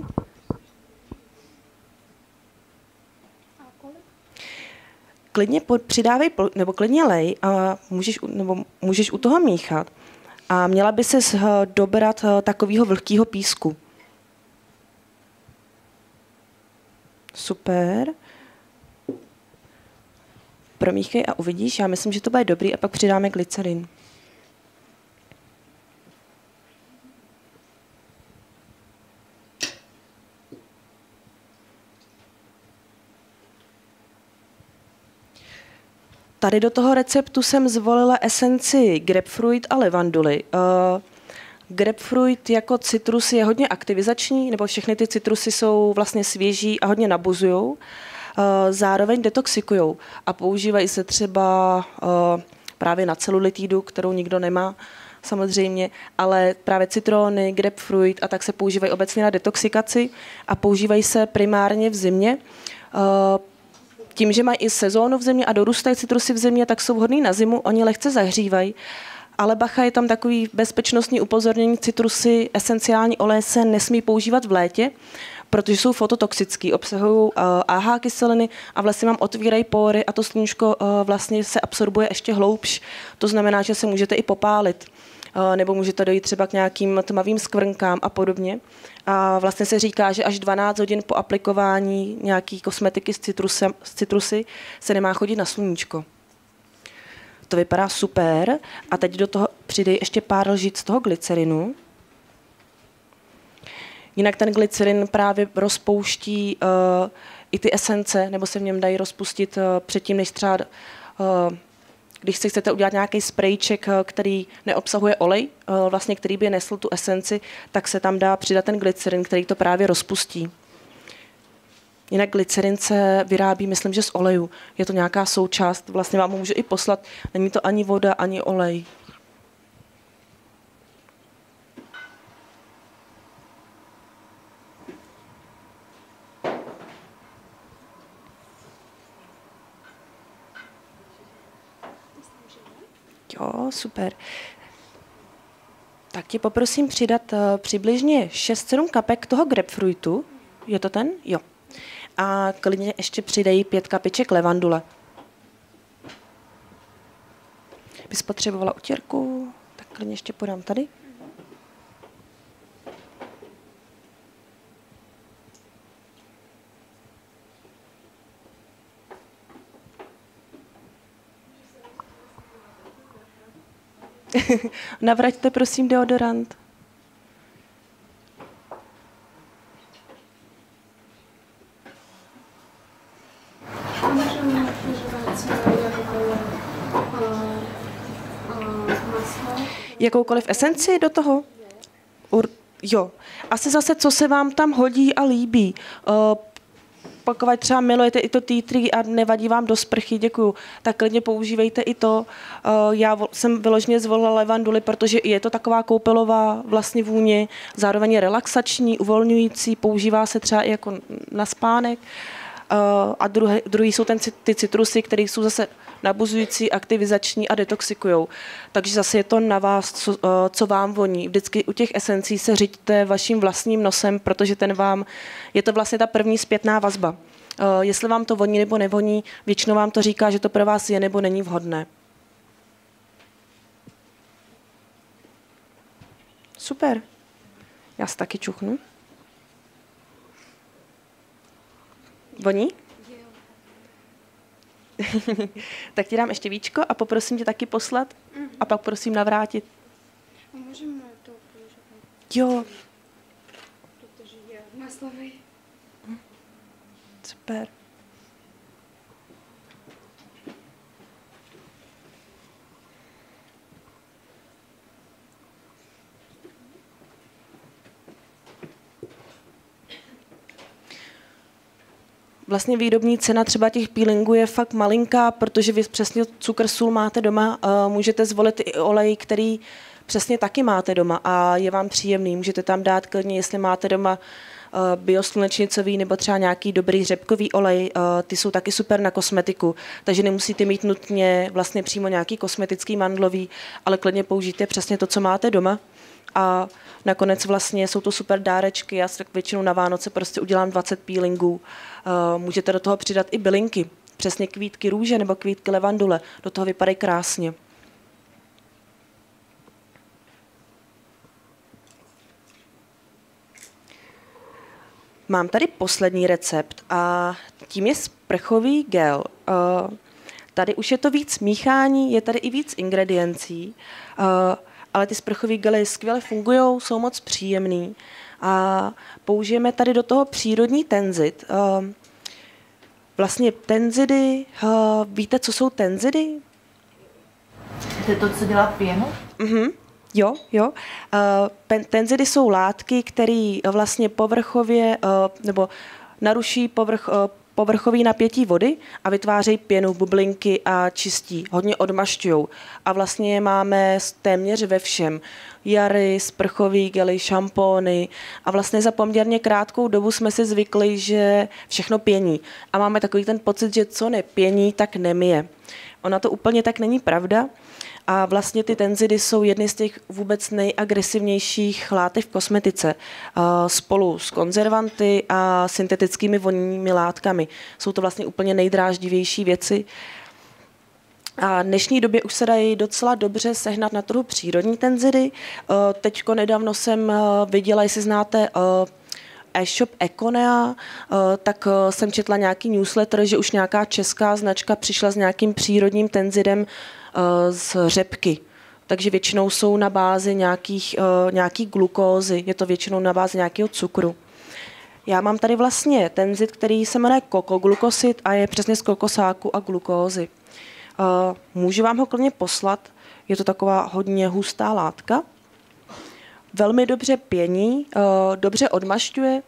Klidně přidávej, nebo klidně lej a můžeš, nebo můžeš u toho míchat. A měla by ses dobrat takového vlhkého písku. Super. Promíchej a uvidíš. Já myslím, že to bude dobrý a pak přidáme glycerin. Tady do toho receptu jsem zvolila esenci grapefruit a levanduly. Uh, grapefruit jako citrus je hodně aktivizační, nebo všechny ty citrusy jsou vlastně svěží a hodně nabuzujou. Uh, zároveň detoxikujou a používají se třeba uh, právě na celulitidu, kterou nikdo nemá samozřejmě, ale právě citrony, grapefruit a tak se používají obecně na detoxikaci a používají se primárně v zimě. Uh, Tím, že mají i sezónu v zimě a dorůstají citrusy v zimě, tak jsou vhodný na zimu, oni lehce zahřívají. Ale bacha, je tam takový bezpečnostní upozornění, citrusy, esenciální oleje se nesmí používat v létě, protože jsou fototoxický, obsahují á há kyseliny a vlastně vám otvírají pory a to sluníčko vlastně se absorbuje ještě hloubš. To znamená, že se můžete i popálit. Nebo můžete dojít třeba k nějakým tmavým skvrnkám a podobně. A vlastně se říká, že až dvanáct hodin po aplikování nějaký kosmetiky s, citrusem, s citrusy se nemá chodit na sluníčko. To vypadá super. A teď do toho přidej ještě pár lžíc z toho glycerinu. Jinak ten glycerin právě rozpouští uh, i ty esence, nebo se v něm dají rozpustit uh, předtím, než třeba, uh, když si chcete udělat nějaký sprejček, uh, který neobsahuje olej, uh, vlastně který by nesl tu esenci, tak se tam dá přidat ten glycerin, který to právě rozpustí. Jinak glycerin se vyrábí, myslím, že z oleju. Je to nějaká součást, vlastně vám ho můžu i poslat. Není to ani voda, ani olej. Jo, super. Tak ti poprosím přidat uh, přibližně šest sedm kapek toho grapefruitu. Je to ten? Jo. A klidně ještě přidají pět kapiček levandule. Bys potřebovala utírku, tak klidně ještě podám tady. Navraťte prosím deodorant. Můžeme přidat jakoukoliv esenci do toho? Ur, jo. Asi zase, co se vám tam hodí a líbí. Uh, Pokud třeba milujete i to tea tree a nevadí vám do sprchy, děkuju, tak klidně používejte i to. Já jsem vyloženě zvolila levanduli, protože je to taková koupelová vlastně vůně, zároveň je relaxační, uvolňující, používá se třeba i jako na spánek. A druhý, druhý jsou ten, ty citrusy, které jsou zase nabuzující, aktivizační a detoxikujou. Takže zase je to na vás, co, co vám voní. Vždycky u těch esencí se řiďte vaším vlastním nosem, protože ten vám, je to vlastně ta první zpětná vazba. Jestli vám to voní nebo nevoní, většinou vám to říká, že to pro vás je nebo není vhodné. Super. Já si taky čuchnu. Voní? Tak ti dám ještě víčko a poprosím tě taky poslat mm-hmm. a pak prosím navrátit. A můžeme to použít? Jo. Protože je maslový. Hm. Super. Vlastně výrobní cena třeba těch peelingů je fakt malinká, protože vy přesně cukr, sůl máte doma, můžete zvolit i olej, který přesně taky máte doma a je vám příjemný. Můžete tam dát klidně, jestli máte doma bioslunečnicový nebo třeba nějaký dobrý řepkový olej, ty jsou taky super na kosmetiku, takže nemusíte mít nutně vlastně přímo nějaký kosmetický mandlový, ale klidně použijte přesně to, co máte doma. A nakonec vlastně jsou to super dárečky, já si většinou na Vánoce prostě udělám dvacet peelingů. Můžete do toho přidat i bylinky, přesně kvítky růže nebo kvítky levandule, do toho vypadají krásně. Mám tady poslední recept a tím je sprchový gel. Tady už je to víc míchání, je tady i víc ingrediencí. Ale ty sprchové gely skvěle fungují, jsou moc příjemný. A použijeme tady do toho přírodní tenzid. Vlastně tenzidy, víte, co jsou tenzidy? To je to, co dělá pěnu? Mm-hmm. Jo, jo. Tenzidy jsou látky, které vlastně povrchově, nebo naruší povrch, povrchový napětí vody a vytvářejí pěnu, bublinky a čistí. Hodně odmašťují. A vlastně je máme téměř ve všem. Jary, sprchový gely, šampóny. A vlastně za poměrně krátkou dobu jsme si zvykli, že všechno pění. A máme takový ten pocit, že co nepění, tak nemije. Ona to úplně tak není pravda. A vlastně ty tenzidy jsou jedny z těch vůbec nejagresivnějších látek v kosmetice. Spolu s konzervanty a syntetickými voními látkami. Jsou to vlastně úplně nejdráždivější věci. A v dnešní době už se dají docela dobře sehnat na trhu přírodní tenzidy. Teďko nedávno jsem viděla, jestli znáte e-shop Econea, tak jsem četla nějaký newsletter, že už nějaká česká značka přišla s nějakým přírodním tenzidem z řepky. takže většinou jsou na bázi nějakých, nějaký glukózy, je to většinou na bázi nějakého cukru. Já mám tady vlastně tenzid, který se jmenuje kokoglukosit a je přesně z kokosáku a glukózy. Můžu vám ho klidně poslat, je to taková hodně hustá látka. Velmi dobře pění, dobře odmašťuje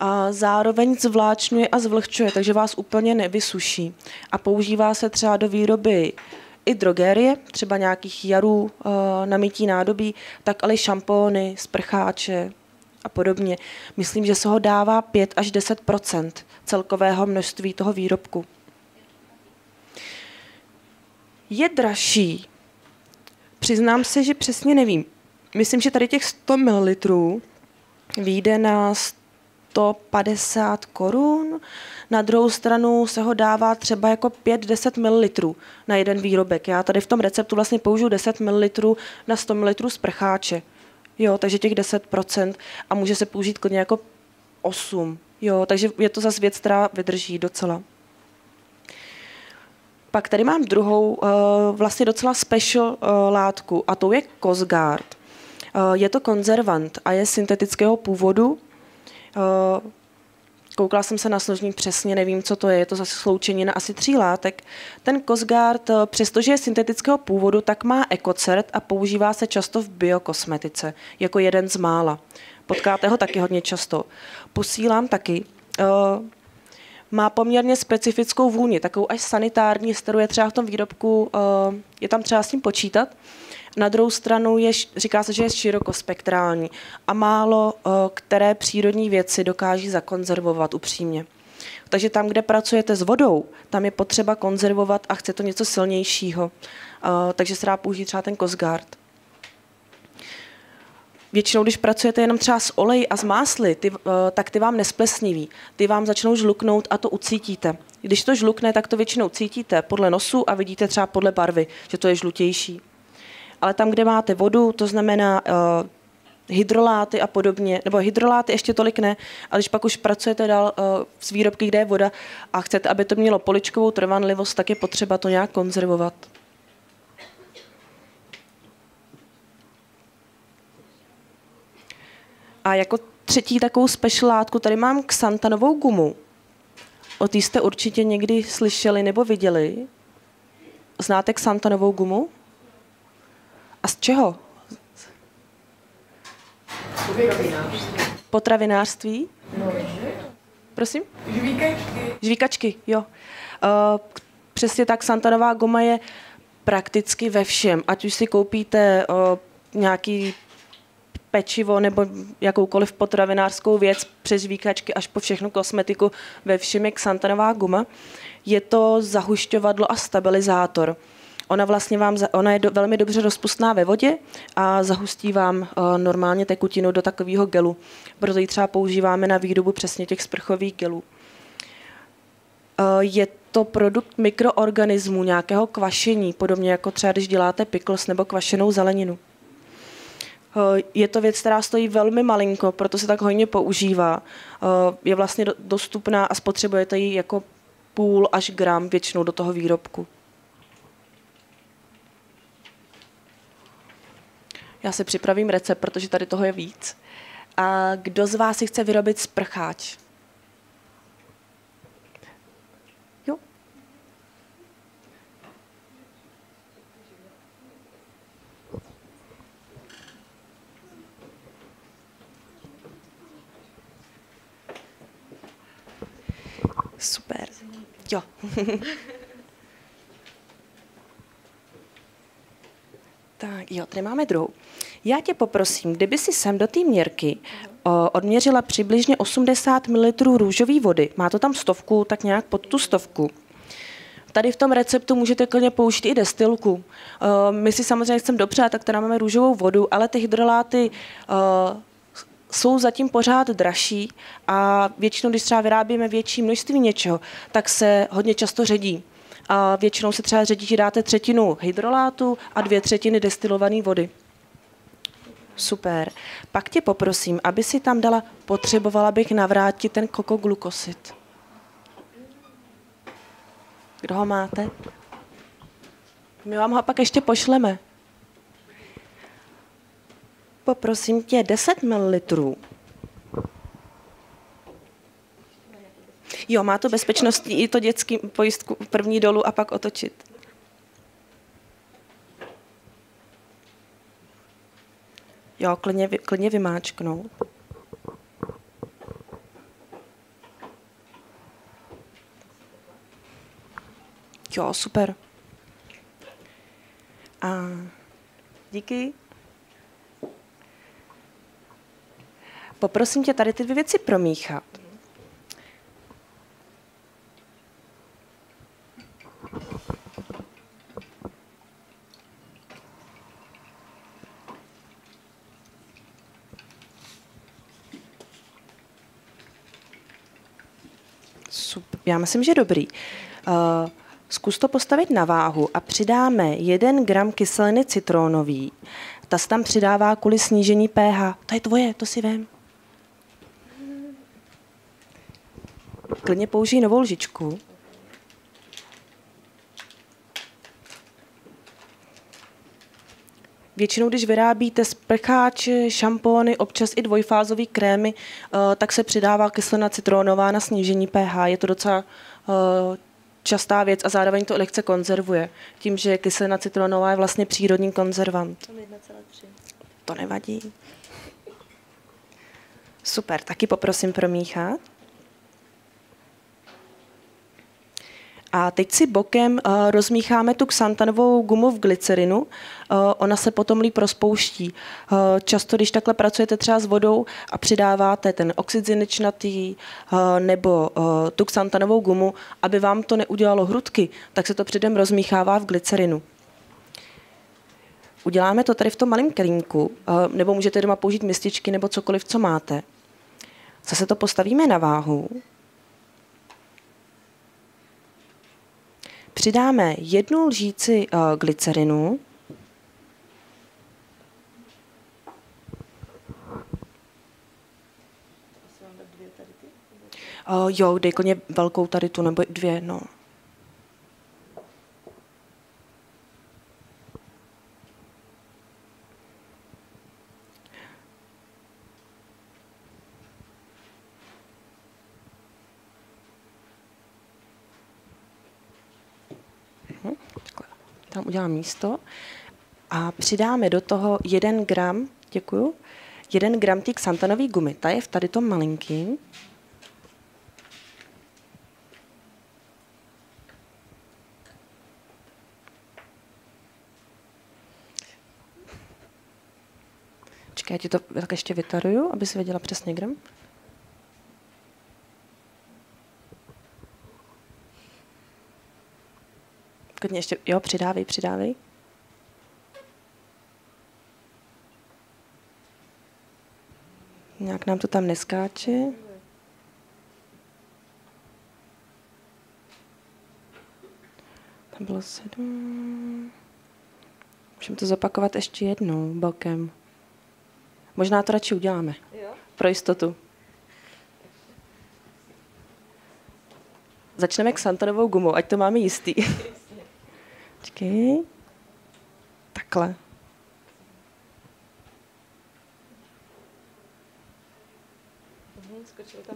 a zároveň zvláčňuje a zvlhčuje, takže vás úplně nevysuší. A používá se třeba do výroby i drogérie, třeba nějakých jarů na mytí nádobí, tak ale šampóny, sprcháče a podobně. Myslím, že se ho dává pět až deset procent celkového množství toho výrobku. Je dražší. Přiznám se, že přesně nevím. Myslím, že tady těch sto mililitrů vyjde na sto padesát korun. Na druhou stranu se ho dává třeba jako pět až deset mililitrů na jeden výrobek. Já tady v tom receptu vlastně použiju deset mililitrů na sto mililitrů sprcháče. Jo, takže těch deset procent a může se použít klidně jako osm. Jo, takže je to zase věc, která vydrží docela. Pak tady mám druhou vlastně docela special látku a tou je Cosgard. Je to konzervant a je syntetického původu. Koukala jsem se na složení, přesně nevím, co to je, je to zase sloučenina asi tří látek. Ten Cosgard, přestože je syntetického původu, tak má ekocert a používá se často v biokosmetice, jako jeden z mála. Potkáte ho taky hodně často. Posílám taky. Má poměrně specifickou vůni, takovou až sanitární, s kterou je třeba v tom výrobku, je tam třeba s tím počítat. Na druhou stranu je, říká se, že je širokospektrální a málo které přírodní věci dokáží zakonzervovat upřímně. Takže tam, kde pracujete s vodou, tam je potřeba konzervovat a chce to něco silnějšího. Takže se dá použít třeba ten Cosgard. Většinou, když pracujete jenom třeba s oleji a s másly, ty, tak ty vám nesplesniví. Ty vám začnou žluknout a to ucítíte. Když to žlukne, tak to většinou cítíte podle nosu a vidíte třeba podle barvy, že to je žlutější. Ale tam, kde máte vodu, to znamená uh, hydroláty a podobně, nebo hydroláty ještě tolik ne, ale když pak už pracujete dál uh, s výrobky, kde je voda a chcete, aby to mělo poličkovou trvanlivost, tak je potřeba to nějak konzervovat. A jako třetí takovou special látku tady mám xantanovou gumu. O té jste určitě někdy slyšeli nebo viděli. Znáte xantanovou gumu? A z čeho? Potravinářství. Potravinářství? No. Prosím? Žvíkačky. Žvíkačky, jo. Uh, přesně tak, xantanová guma je prakticky ve všem. Ať už si koupíte uh, nějaký pečivo nebo jakoukoliv potravinářskou věc, přes žvíkačky až po všechnu kosmetiku, ve všem je xantanová guma. Je to zahušťovadlo a stabilizátor. Ona, vlastně vám, ona je do, velmi dobře rozpustná ve vodě a zahustí vám uh, normálně tekutinu do takového gelu. Proto ji třeba používáme na výrobu přesně těch sprchových gelů. Uh, je to produkt mikroorganismů, nějakého kvašení, podobně jako třeba když děláte pickles nebo kvašenou zeleninu. Je to věc, která stojí velmi malinko, proto se tak hojně používá. Je vlastně dostupná a spotřebujete ji jako půl až gram většinou do toho výrobku. Já si připravím recept, protože tady toho je víc. A kdo z vás si chce vyrobit sprcháč? Jo? Super. Jo. Tak jo, tady máme druhou. Já tě poprosím, kdyby si sem do té měrky o, odměřila přibližně osmdesát mililitrů růžové vody. Má to tam stovku, tak nějak pod tu stovku. Tady v tom receptu můžete klidně použít i destilku. O, my si samozřejmě chceme dopřát, tak teda máme růžovou vodu, ale ty hydroláty o, jsou zatím pořád dražší a většinou, když třeba vyrábíme větší množství něčeho, tak se hodně často ředí. A většinou se třeba ředí, že dáte třetinu hydrolátu a dvě třetiny destilované vody. Super. Pak tě poprosím, aby si tam dala, potřebovala bych navrátit ten kokoglukosit. Kdo ho máte? My vám ho pak ještě pošleme. poprosím tě deset mililitrů. Jo, má to bezpečnostní i to dětský pojistku první dolů a pak otočit. Jo, klidně, klidně vymáčknou. Jo, super. A díky. Poprosím tě tady ty dvě věci promíchat. Super. Já myslím, že dobrý. Uh, Zkus to postavit na váhu a přidáme jeden gram kyseliny citrónový. Ta se tam přidává kvůli snížení pH. To je tvoje, to si vem. Klidně použij novou lžičku. Většinou, když vyrábíte sprcháče, šampóny, občas i dvojfázové krémy, tak se přidává kyselina citrónová na snížení pH. Je to docela častá věc a zároveň to lehce konzervuje. Tím, že kyselina citronová je vlastně přírodní konzervant. To nevadí. Super, taky poprosím promíchat. A teď si bokem uh, rozmícháme tu xantanovou gumu v glycerinu. Uh, ona se potom líp rozpouští. Uh, často, když takhle pracujete třeba s vodou a přidáváte ten oxid zinečnatý uh, nebo uh, tu xantanovou gumu, aby vám to neudělalo hrudky, tak se to předem rozmíchává v glycerinu. Uděláme to tady v tom malém kelímku, uh, nebo můžete doma použít mističky nebo cokoliv, co máte. Zase to postavíme na váhu. Přidáme jednu lžíci glycerinu. Uh, jo, dej koně velkou tady tu, nebo dvě, no. Tam udělám místo a přidáme do toho jeden gram, děkuju, jeden gram té xantanové gumy. Ta je v tady tom malinkým. Počkej, já ti to tak ještě vytaruju, aby si věděla přesně gram. Klidně ještě, jo, přidávej, přidávej. Nějak nám to tam neskáče. Tam bylo sedm. Můžeme to zopakovat ještě jednou bokem. Možná to radši uděláme. Jo? Pro jistotu. Začneme xantanovou gumou, ať to máme jistý. Počkej. Takhle.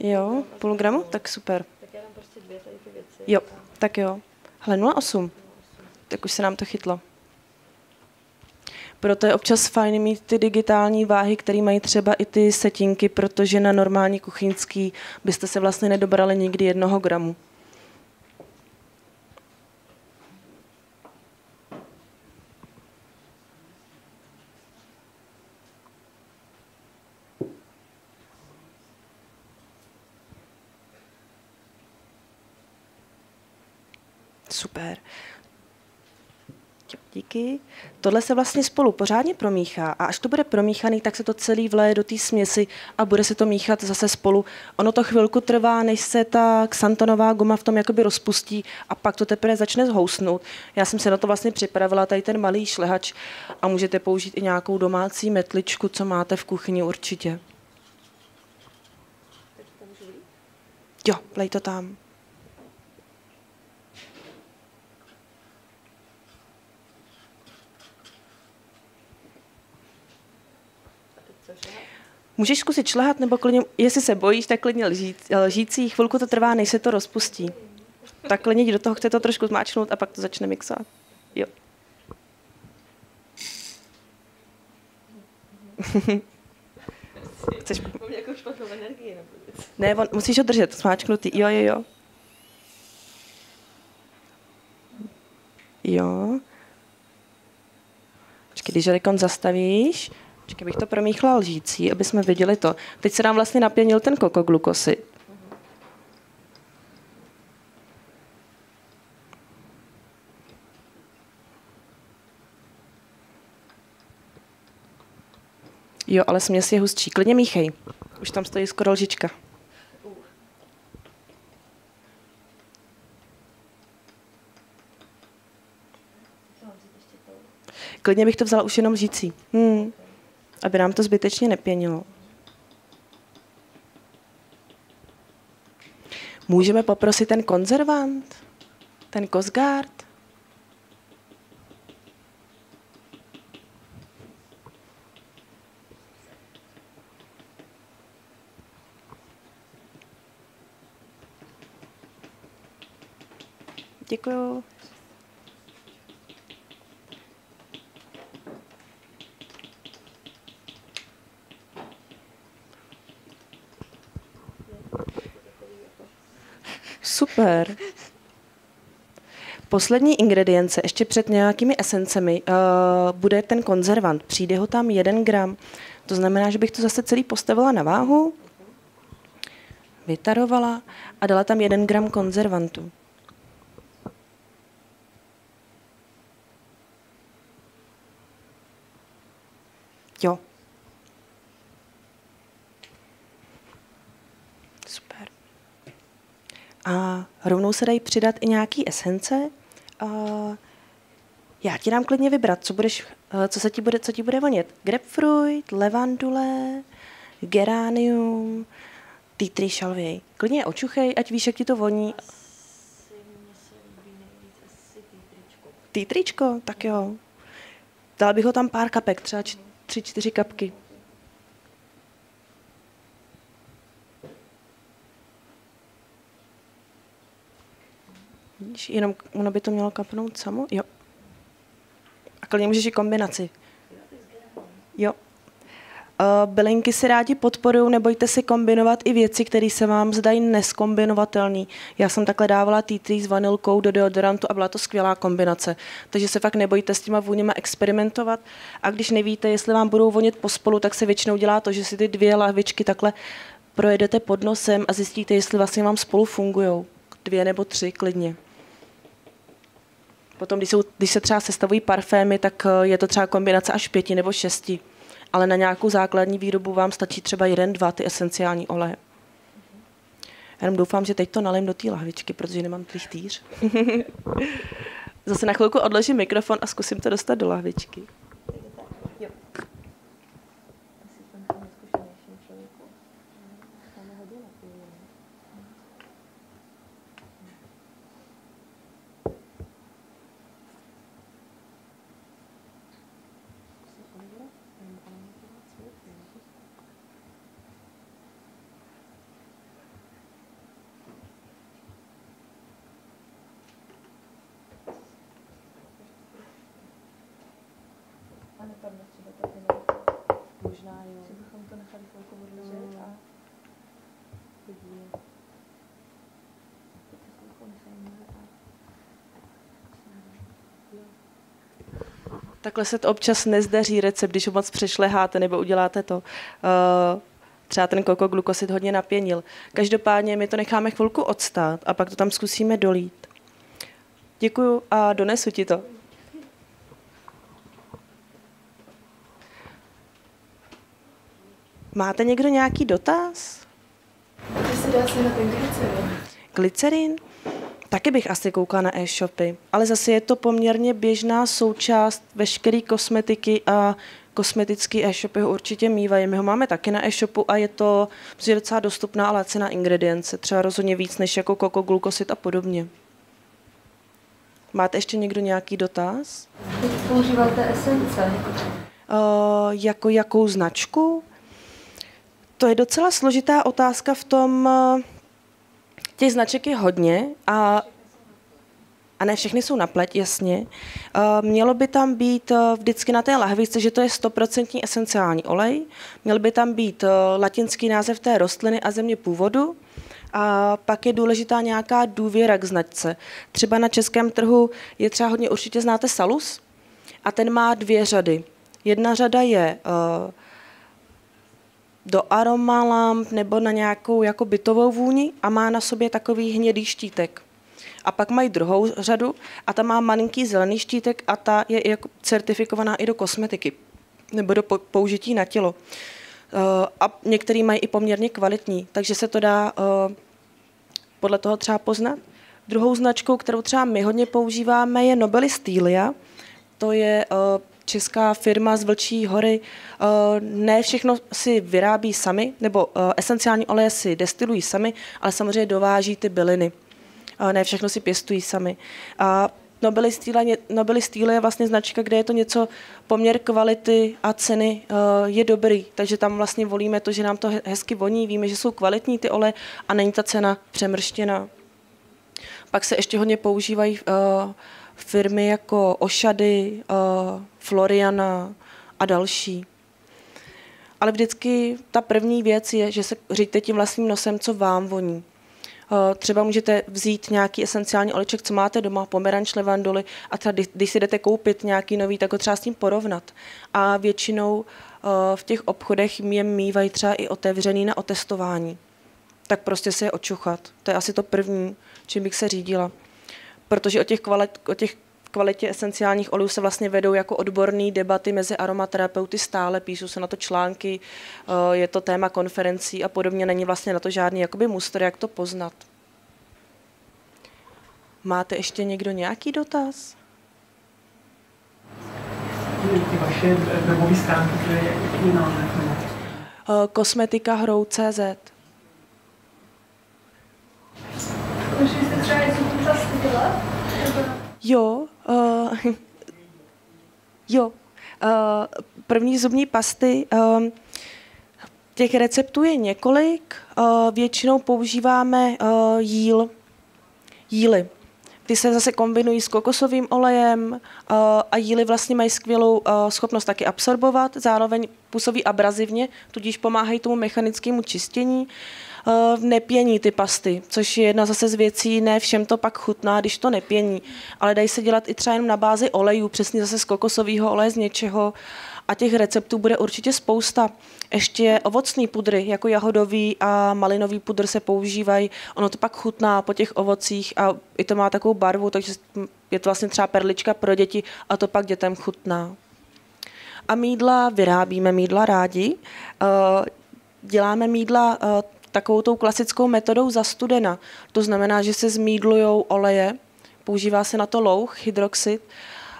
Jo, půl gramu? Tak super. Tak já dám prostě dvě tady ty věci. Jo, tak jo. Hele, nula osm. Tak už se nám to chytlo. Proto je občas fajn mít ty digitální váhy, které mají třeba i ty setinky, protože na normální kuchyňský byste se vlastně nedobrali nikdy jednoho gramu. Super. Díky. Tohle se vlastně spolu pořádně promíchá a až to bude promíchaný, tak se to celý vleje do té směsi a bude se to míchat zase spolu. Ono to chvilku trvá, než se ta xantanová guma v tom jakoby rozpustí a pak to teprve začne zhousnout. Já jsem se na to vlastně připravila, tady ten malý šlehač a můžete použít i nějakou domácí metličku, co máte v kuchyni určitě. Jo, lej to tam. Můžeš zkusit šlehat, nebo klidně, jestli se bojíš, tak klidně lží, lžící, chvilku to trvá, než se to rozpustí. Tak klidně do toho chce to trošku zmáčknout a pak to začne mixovat. Jo. Chceš... Mám nějakou špatnou energii, nebo ne, on, musíš ho držet, smáčknutý. Jo, jo, jo. Jo. Počkej, když rekon zastavíš, počkej, bych to promíchla lžící, aby jsme viděli to. Teď se nám vlastně napěnil ten kokoglukosit. Jo, ale směs je hustší. Klidně míchej. Už tam stojí skoro lžička. Klidně bych to vzala už jenom lžící. Hmm. Aby nám to zbytečně nepěnilo. Můžeme poprosit ten konzervant? Ten Cosgard? Děkuju. Super. Poslední ingredience, ještě před nějakými esencemi, uh, bude ten konzervant. Přijde ho tam jeden gram. To znamená, že bych to zase celý postavila na váhu, vytarovala a dala tam jeden gram konzervantu. Jo. Super. A rovnou se dají přidat i nějaké esence. Uh, já ti dám klidně vybrat, co, budeš, uh, co, se ti, bude, co ti bude vonět. Grapefruit, levandule, geranium, tea tree šalvěj. Klidně očuchej, ať víš, jak ti to voní. Asi mě se líbí nejvíc asi týtričko. Týtričko? Tak jo. Dala bych ho tam pár kapek, třeba tři, čtyři kapky. Víš, jenom ono by to mělo kapnout samo? Jo. A klidně můžeš i kombinaci. Jo. Bylinky si rádi podporují, nebojte si kombinovat i věci, které se vám zdají neskombinovatelné. Já jsem takhle dávala tea tree s vanilkou do deodorantu a byla to skvělá kombinace. Takže se fakt nebojte s těma vůněma experimentovat. A když nevíte, jestli vám budou vonět pospolu, tak se většinou dělá to, že si ty dvě lahvičky takhle projedete pod nosem a zjistíte, jestli vlastně vám spolu fungují. Dvě nebo tři klidně. Potom, když, jsou, když se třeba sestavují parfémy, tak je to třeba kombinace až pěti nebo šesti. Ale na nějakou základní výrobu vám stačí třeba jeden, dva ty esenciální oleje. Já jenom doufám, že teď to nalím do té lahvičky, protože nemám trychtýř. Zase na chvilku odložím mikrofon a zkusím to dostat do lahvičky. Takhle se to občas nezdaří recept, když ho moc přešleháte nebo uděláte to. Uh, třeba ten kokoglukosit hodně napěnil. Každopádně my to necháme chvilku odstát a pak to tam zkusíme dolít. Děkuju a donesu ti to. Máte někdo nějaký dotaz? Můžete si dát si na ten glycerin. Glycerin? Taky bych asi koukala na e-shopy, ale zase je to poměrně běžná součást veškeré kosmetiky a kosmetické e-shopy ho určitě mývají. My ho máme taky na e-shopu a je to je docela dostupná a laciná ingredience, třeba rozhodně víc než jako kokoglukosit a podobně. Máte ještě někdo nějaký dotaz? Používáte esence? Uh, jako jakou značku? To je docela složitá otázka v tom, těch značek je hodně a, a ne všechny jsou na pleť, jasně. Mělo by tam být vždycky na té lahvičce, že to je sto procent esenciální olej, měl by tam být latinský název té rostliny a země původu, a pak je důležitá nějaká důvěra k značce. Třeba na českém trhu je třeba hodně, určitě znáte Salus, a ten má dvě řady. Jedna řada je uh, do aromalamp nebo na nějakou jako bytovou vůni a má na sobě takový hnědý štítek. A pak mají druhou řadu a ta má malinký zelený štítek a ta je jako certifikovaná i do kosmetiky nebo do použití na tělo. A některý mají i poměrně kvalitní, takže se to dá uh, podle toho třeba poznat. Druhou značkou, kterou třeba my hodně používáme, je Nobilis Tilia. To je uh, česká firma z Vlčí hory. Uh, ne všechno si vyrábí sami, nebo uh, esenciální oleje si destilují sami, ale samozřejmě dováží ty byliny. Uh, ne všechno si pěstují sami. A Nobilis Tilia, Nobilis Tilia je vlastně značka, kde je to něco, poměr kvality a ceny je dobrý, takže tam vlastně volíme to, že nám to hezky voní, víme, že jsou kvalitní ty oleje a není ta cena přemrštěná. Pak se ještě hodně používají firmy jako Ošady, Floriana a další. Ale vždycky ta první věc je, že se říjte tím vlastním nosem, co vám voní. Třeba můžete vzít nějaký esenciální oleček, co máte doma, pomeranč, levanduly, a třeba když si jdete koupit nějaký nový, tak ho třeba s tím porovnat. A většinou v těch obchodech mě mývají třeba i otevřený na otestování. Tak prostě si je očuchat. To je asi to první, čím bych se řídila. Protože o těch, kvalit, o těch kvalitě esenciálních olejů se vlastně vedou jako odborné debaty mezi aromaterapeuty stále, píšou se na to články, je to téma konferencí a podobně, není vlastně na to žádný jakoby muster, jak to poznat. Máte ještě někdo nějaký dotaz? Ty vaše webové stránky, jaký název? Kosmetika hrou tečka cé zet. Takže jste třeba Jo, uh, jo. Uh, první zubní pasty, uh, těch receptů je několik, uh, většinou používáme uh, jíl, jíly. Ty se zase kombinují s kokosovým olejem uh, a jíly vlastně mají skvělou uh, schopnost taky absorbovat, zároveň působí abrazivně, tudíž pomáhají tomu mechanickému čištění. Nepění ty pasty, což je jedna zase z věcí, ne všem to pak chutná, když to nepění, ale dají se dělat i třeba jenom na bázi olejů, přesně zase z kokosového oleje, z něčeho, a těch receptů bude určitě spousta. Ještě ovocné pudry, jako jahodový a malinový pudr se používají, ono to pak chutná po těch ovocích a i to má takovou barvu, takže je to vlastně třeba perlička pro děti a to pak dětem chutná. A mýdla, vyrábíme mýdla rádi, děláme mýdla takovou tou klasickou metodou zastudena. To znamená, že se zmídlujou oleje, používá se na to louh, hydroxid,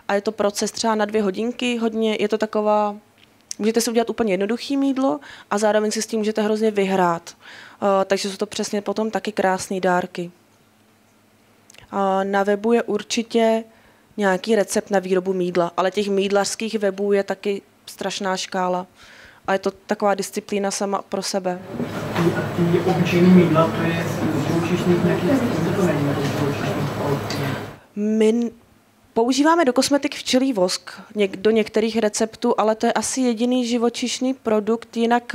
a je to proces třeba na dvě hodinky, hodně je to taková, můžete si udělat úplně jednoduché mýdlo a zároveň si s tím můžete hrozně vyhrát. Uh, takže jsou to přesně potom taky krásné dárky. Uh, na webu je určitě nějaký recept na výrobu mýdla, ale těch mýdlařských webů je taky strašná škála. A je to taková disciplína sama pro sebe. A ty obyčejný mýdla, to je používáš nějaký, to není My používáme do kosmetik včelí vosk do některých receptů, ale to je asi jediný živočišný produkt, jinak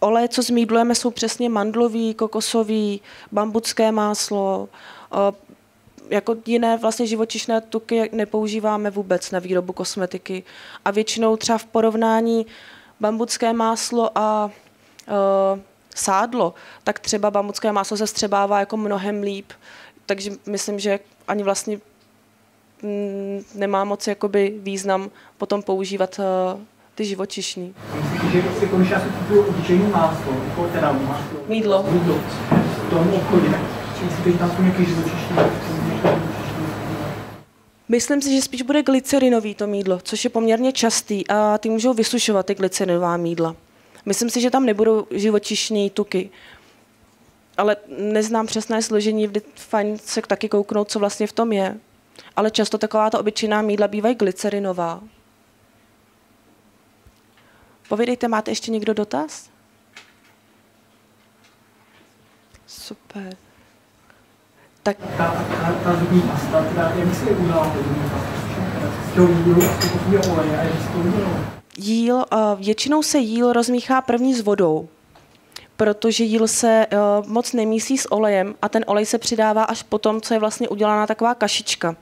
oleje, co zmýdlujeme, jsou přesně mandlový, kokosový, bambucké máslo, jako jiné vlastně živočišné tuky nepoužíváme vůbec na výrobu kosmetiky. A většinou třeba v porovnání bambucké máslo a uh, sádlo, tak třeba bambucké máslo se střebává jako mnohem líp, takže myslím, že ani vlastně mm, nemá moc jakoby význam potom používat uh, ty živočišní. Myslíte, že si konečně asi kupují obyčejné máslo, jako teda máslo? Mýdlo. Mýdlo. V tom obchodě. Myslíte, že tam jsou nějaké živočišní? Myslím si, že spíš bude glycerinový to mýdlo, což je poměrně častý a ty můžou vysušovat ty glycerinová mýdla. Myslím si, že tam nebudou živočišní tuky, ale neznám přesné složení, vždy fajn se taky kouknout, co vlastně v tom je. Ale často taková ta obyčejná mýdla bývají glycerinová. Povědejte, máte ještě někdo dotaz? Super. Tak. Ta, ta, ta zubní pasta, která je, jak se udělala ta zubní pasta? Jíl, většinou se jíl rozmíchá první s vodou, protože jíl se moc nemísí s olejem a ten olej se přidává až potom, co je vlastně udělaná taková kašička.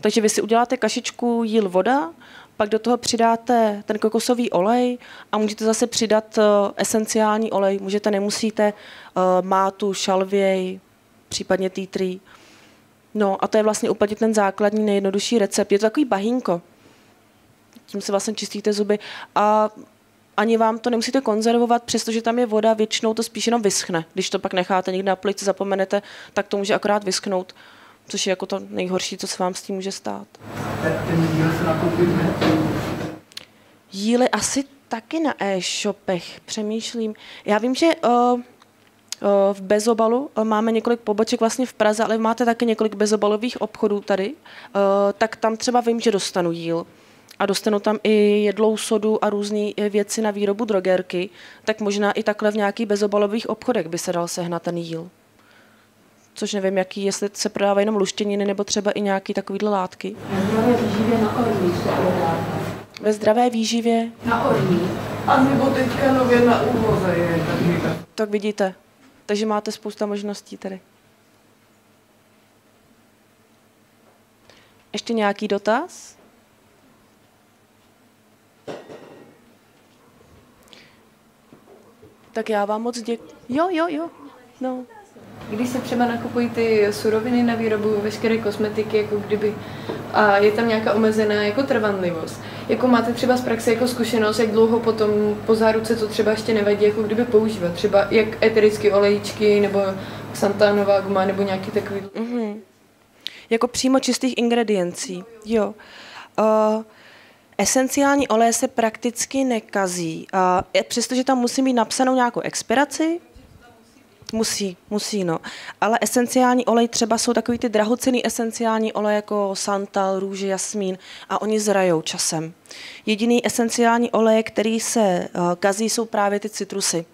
Takže vy si uděláte kašičku jíl voda, pak do toho přidáte ten kokosový olej a můžete zase přidat esenciální olej. Můžete, nemusíte, mátu, šalvěj, případně tea tree. No a to je vlastně úplně ten základní nejjednodušší recept. Je to takový bahínko. Tím se vlastně čistíte zuby a ani vám to nemusíte konzervovat, přestože tam je voda, většinou to spíš jenom vyschne. Když to pak necháte někde na polici, zapomenete, tak to může akorát vyschnout, což je jako to nejhorší, co se vám s tím může stát. Jíly asi taky na e-shopech, přemýšlím. Já vím, že uh, uh, v Bezobalu uh, máme několik poboček vlastně v Praze, ale máte taky několik bezobalových obchodů tady, uh, tak tam třeba vím, že dostanu jíl. A dostanu tam i jedlou sodu a různé věci na výrobu drogerky, tak možná i takhle v nějakých bezobalových obchodech by se dal sehnat ten jíl. Což nevím, jaký, jestli se prodávají jenom luštěniny nebo třeba i nějaké takovéhle látky. Ve zdravé výživě na orní se prodává. Ve zdravé výživě? Na orní. A nebo teďka nově na úvoze je. Tak vidíte. Takže máte spousta možností tady. Ještě nějaký dotaz? Tak já vám moc děkuji. Jo, jo, jo. No. Když se třeba nakupují ty suroviny na výrobu veškeré kosmetiky, jako kdyby, a je tam nějaká omezená jako trvanlivost. Jako máte třeba z praxe jako zkušenost, jak dlouho potom po záruce to třeba ještě nevadí, jako kdyby používat. Třeba jak eterické olejíčky, nebo xantánová guma, nebo nějaký takový. Mm-hmm. Jako přímo čistých ingrediencí. Jo. Uh... Esenciální olej se prakticky nekazí, přestože tam musí mít napsanou nějakou expiraci. Musí, musí, no. Ale esenciální olej třeba jsou takový ty drahocenný esenciální olej jako santal, růže, jasmín a oni zrajou časem. Jediný esenciální olej, který se kazí, jsou právě ty citrusy.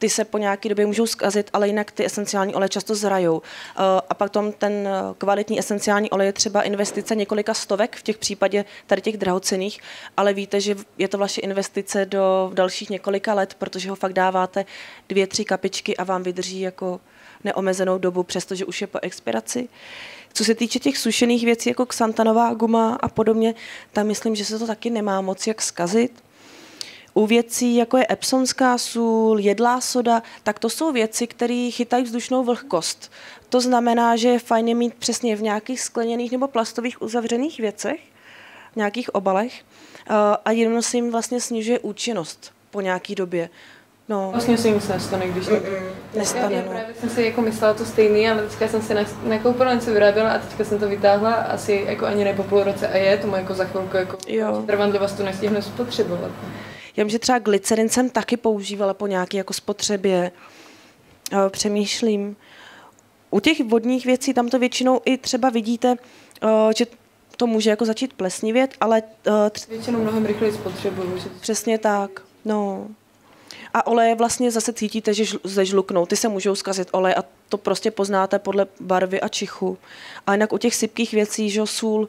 Ty se po nějaké době můžou zkazit, ale jinak ty esenciální oleje často zrajou. A pak tam ten kvalitní esenciální olej je třeba investice několika stovek v těch případě tady těch drahocenných, ale víte, že je to vaše investice do dalších několika let, protože ho fakt dáváte dvě, tři kapičky a vám vydrží jako neomezenou dobu, přestože už je po expiraci. Co se týče těch sušených věcí, jako xantanová guma a podobně, tam myslím, že se to taky nemá moc jak zkazit. U věcí, jako je epsomská sůl, jedlá soda, tak to jsou věci, které chytají vzdušnou vlhkost. To znamená, že je fajn mít přesně v nějakých skleněných nebo plastových uzavřených věcech, v nějakých obalech, a jenom se jim vlastně snižuje účinnost po nějaké době. No. Vlastně se nic nestane, když to nestane. Já, já právě jsem si jako myslela to stejný, ale teďka jsem si nakoupila, něco vyráběla a teďka jsem to vytáhla asi jako ani ne po půl roce a je, to má jako za chvilku jako trvanlivost to nestihne spotřebovat. Já vím, že třeba glycerin jsem taky používala po nějaké jako spotřebě. Přemýšlím. U těch vodních věcí tam to většinou i třeba vidíte, že to může jako začít plesnivět, ale... Většinou mnohem rychleji spotřebuju. Přesně tak. No. A oleje vlastně zase cítíte, že zežluknou. Ty se můžou zkazit oleje a to prostě poznáte podle barvy a čichu. A jinak u těch sypkých věcí, že sůl,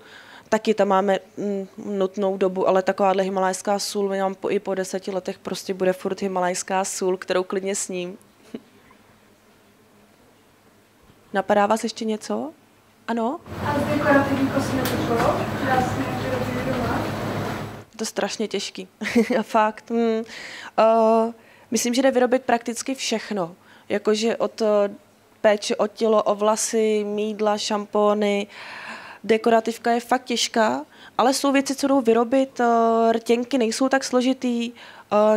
taky tam máme nutnou dobu, ale takováhle himalajská sůl, my nám po, i po deseti letech prostě bude furt himalajská sůl, kterou klidně sním. Napadá vás ještě něco? Ano? A z dekorativní kosmetikou, která si vyrobí doma? Je to strašně těžký. Fakt. Hmm. Uh, myslím, že jde vyrobit prakticky všechno. Jakože od uh, péče o tělo, o vlasy, mýdla, šampóny. Dekorativka je fakt těžká, ale jsou věci, co jdou vyrobit, rtěnky nejsou tak složitý,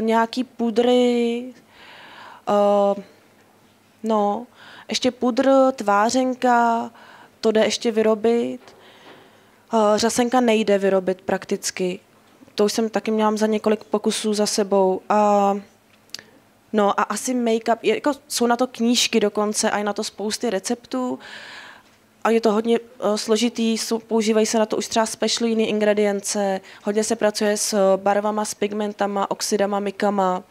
nějaký pudry, no, ještě pudr, tvářenka, to jde ještě vyrobit. Řasenka nejde vyrobit prakticky, to už jsem taky měla za několik pokusů za sebou. A no a asi make-up, jako jsou na to knížky dokonce a je na to spousty receptů. A je to hodně uh, složitý, jsou, používají se na to už třeba speciální jiné ingredience, hodně se pracuje s barvama, s pigmentama, oxidama, mykama.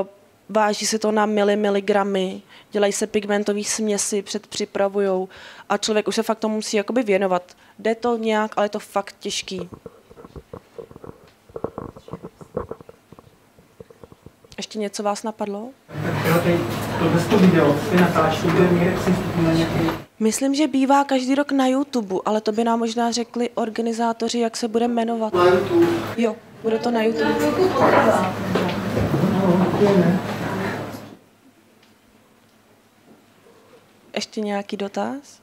Uh, váží se to na mili, miligramy, dělají se pigmentové směsi, předpřipravujou a člověk už se fakt tomu musí jakoby věnovat. Jde to nějak, ale je to fakt těžký. Ještě něco vás napadlo? Myslím, že bývá každý rok na YouTube, ale to by nám možná řekli organizátoři, jak se bude jmenovat. Jo, bude to na YouTube. Ještě nějaký dotaz?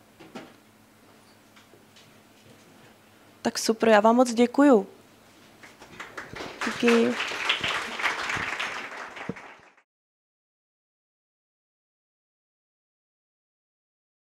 Tak super, já vám moc děkuju. Díky.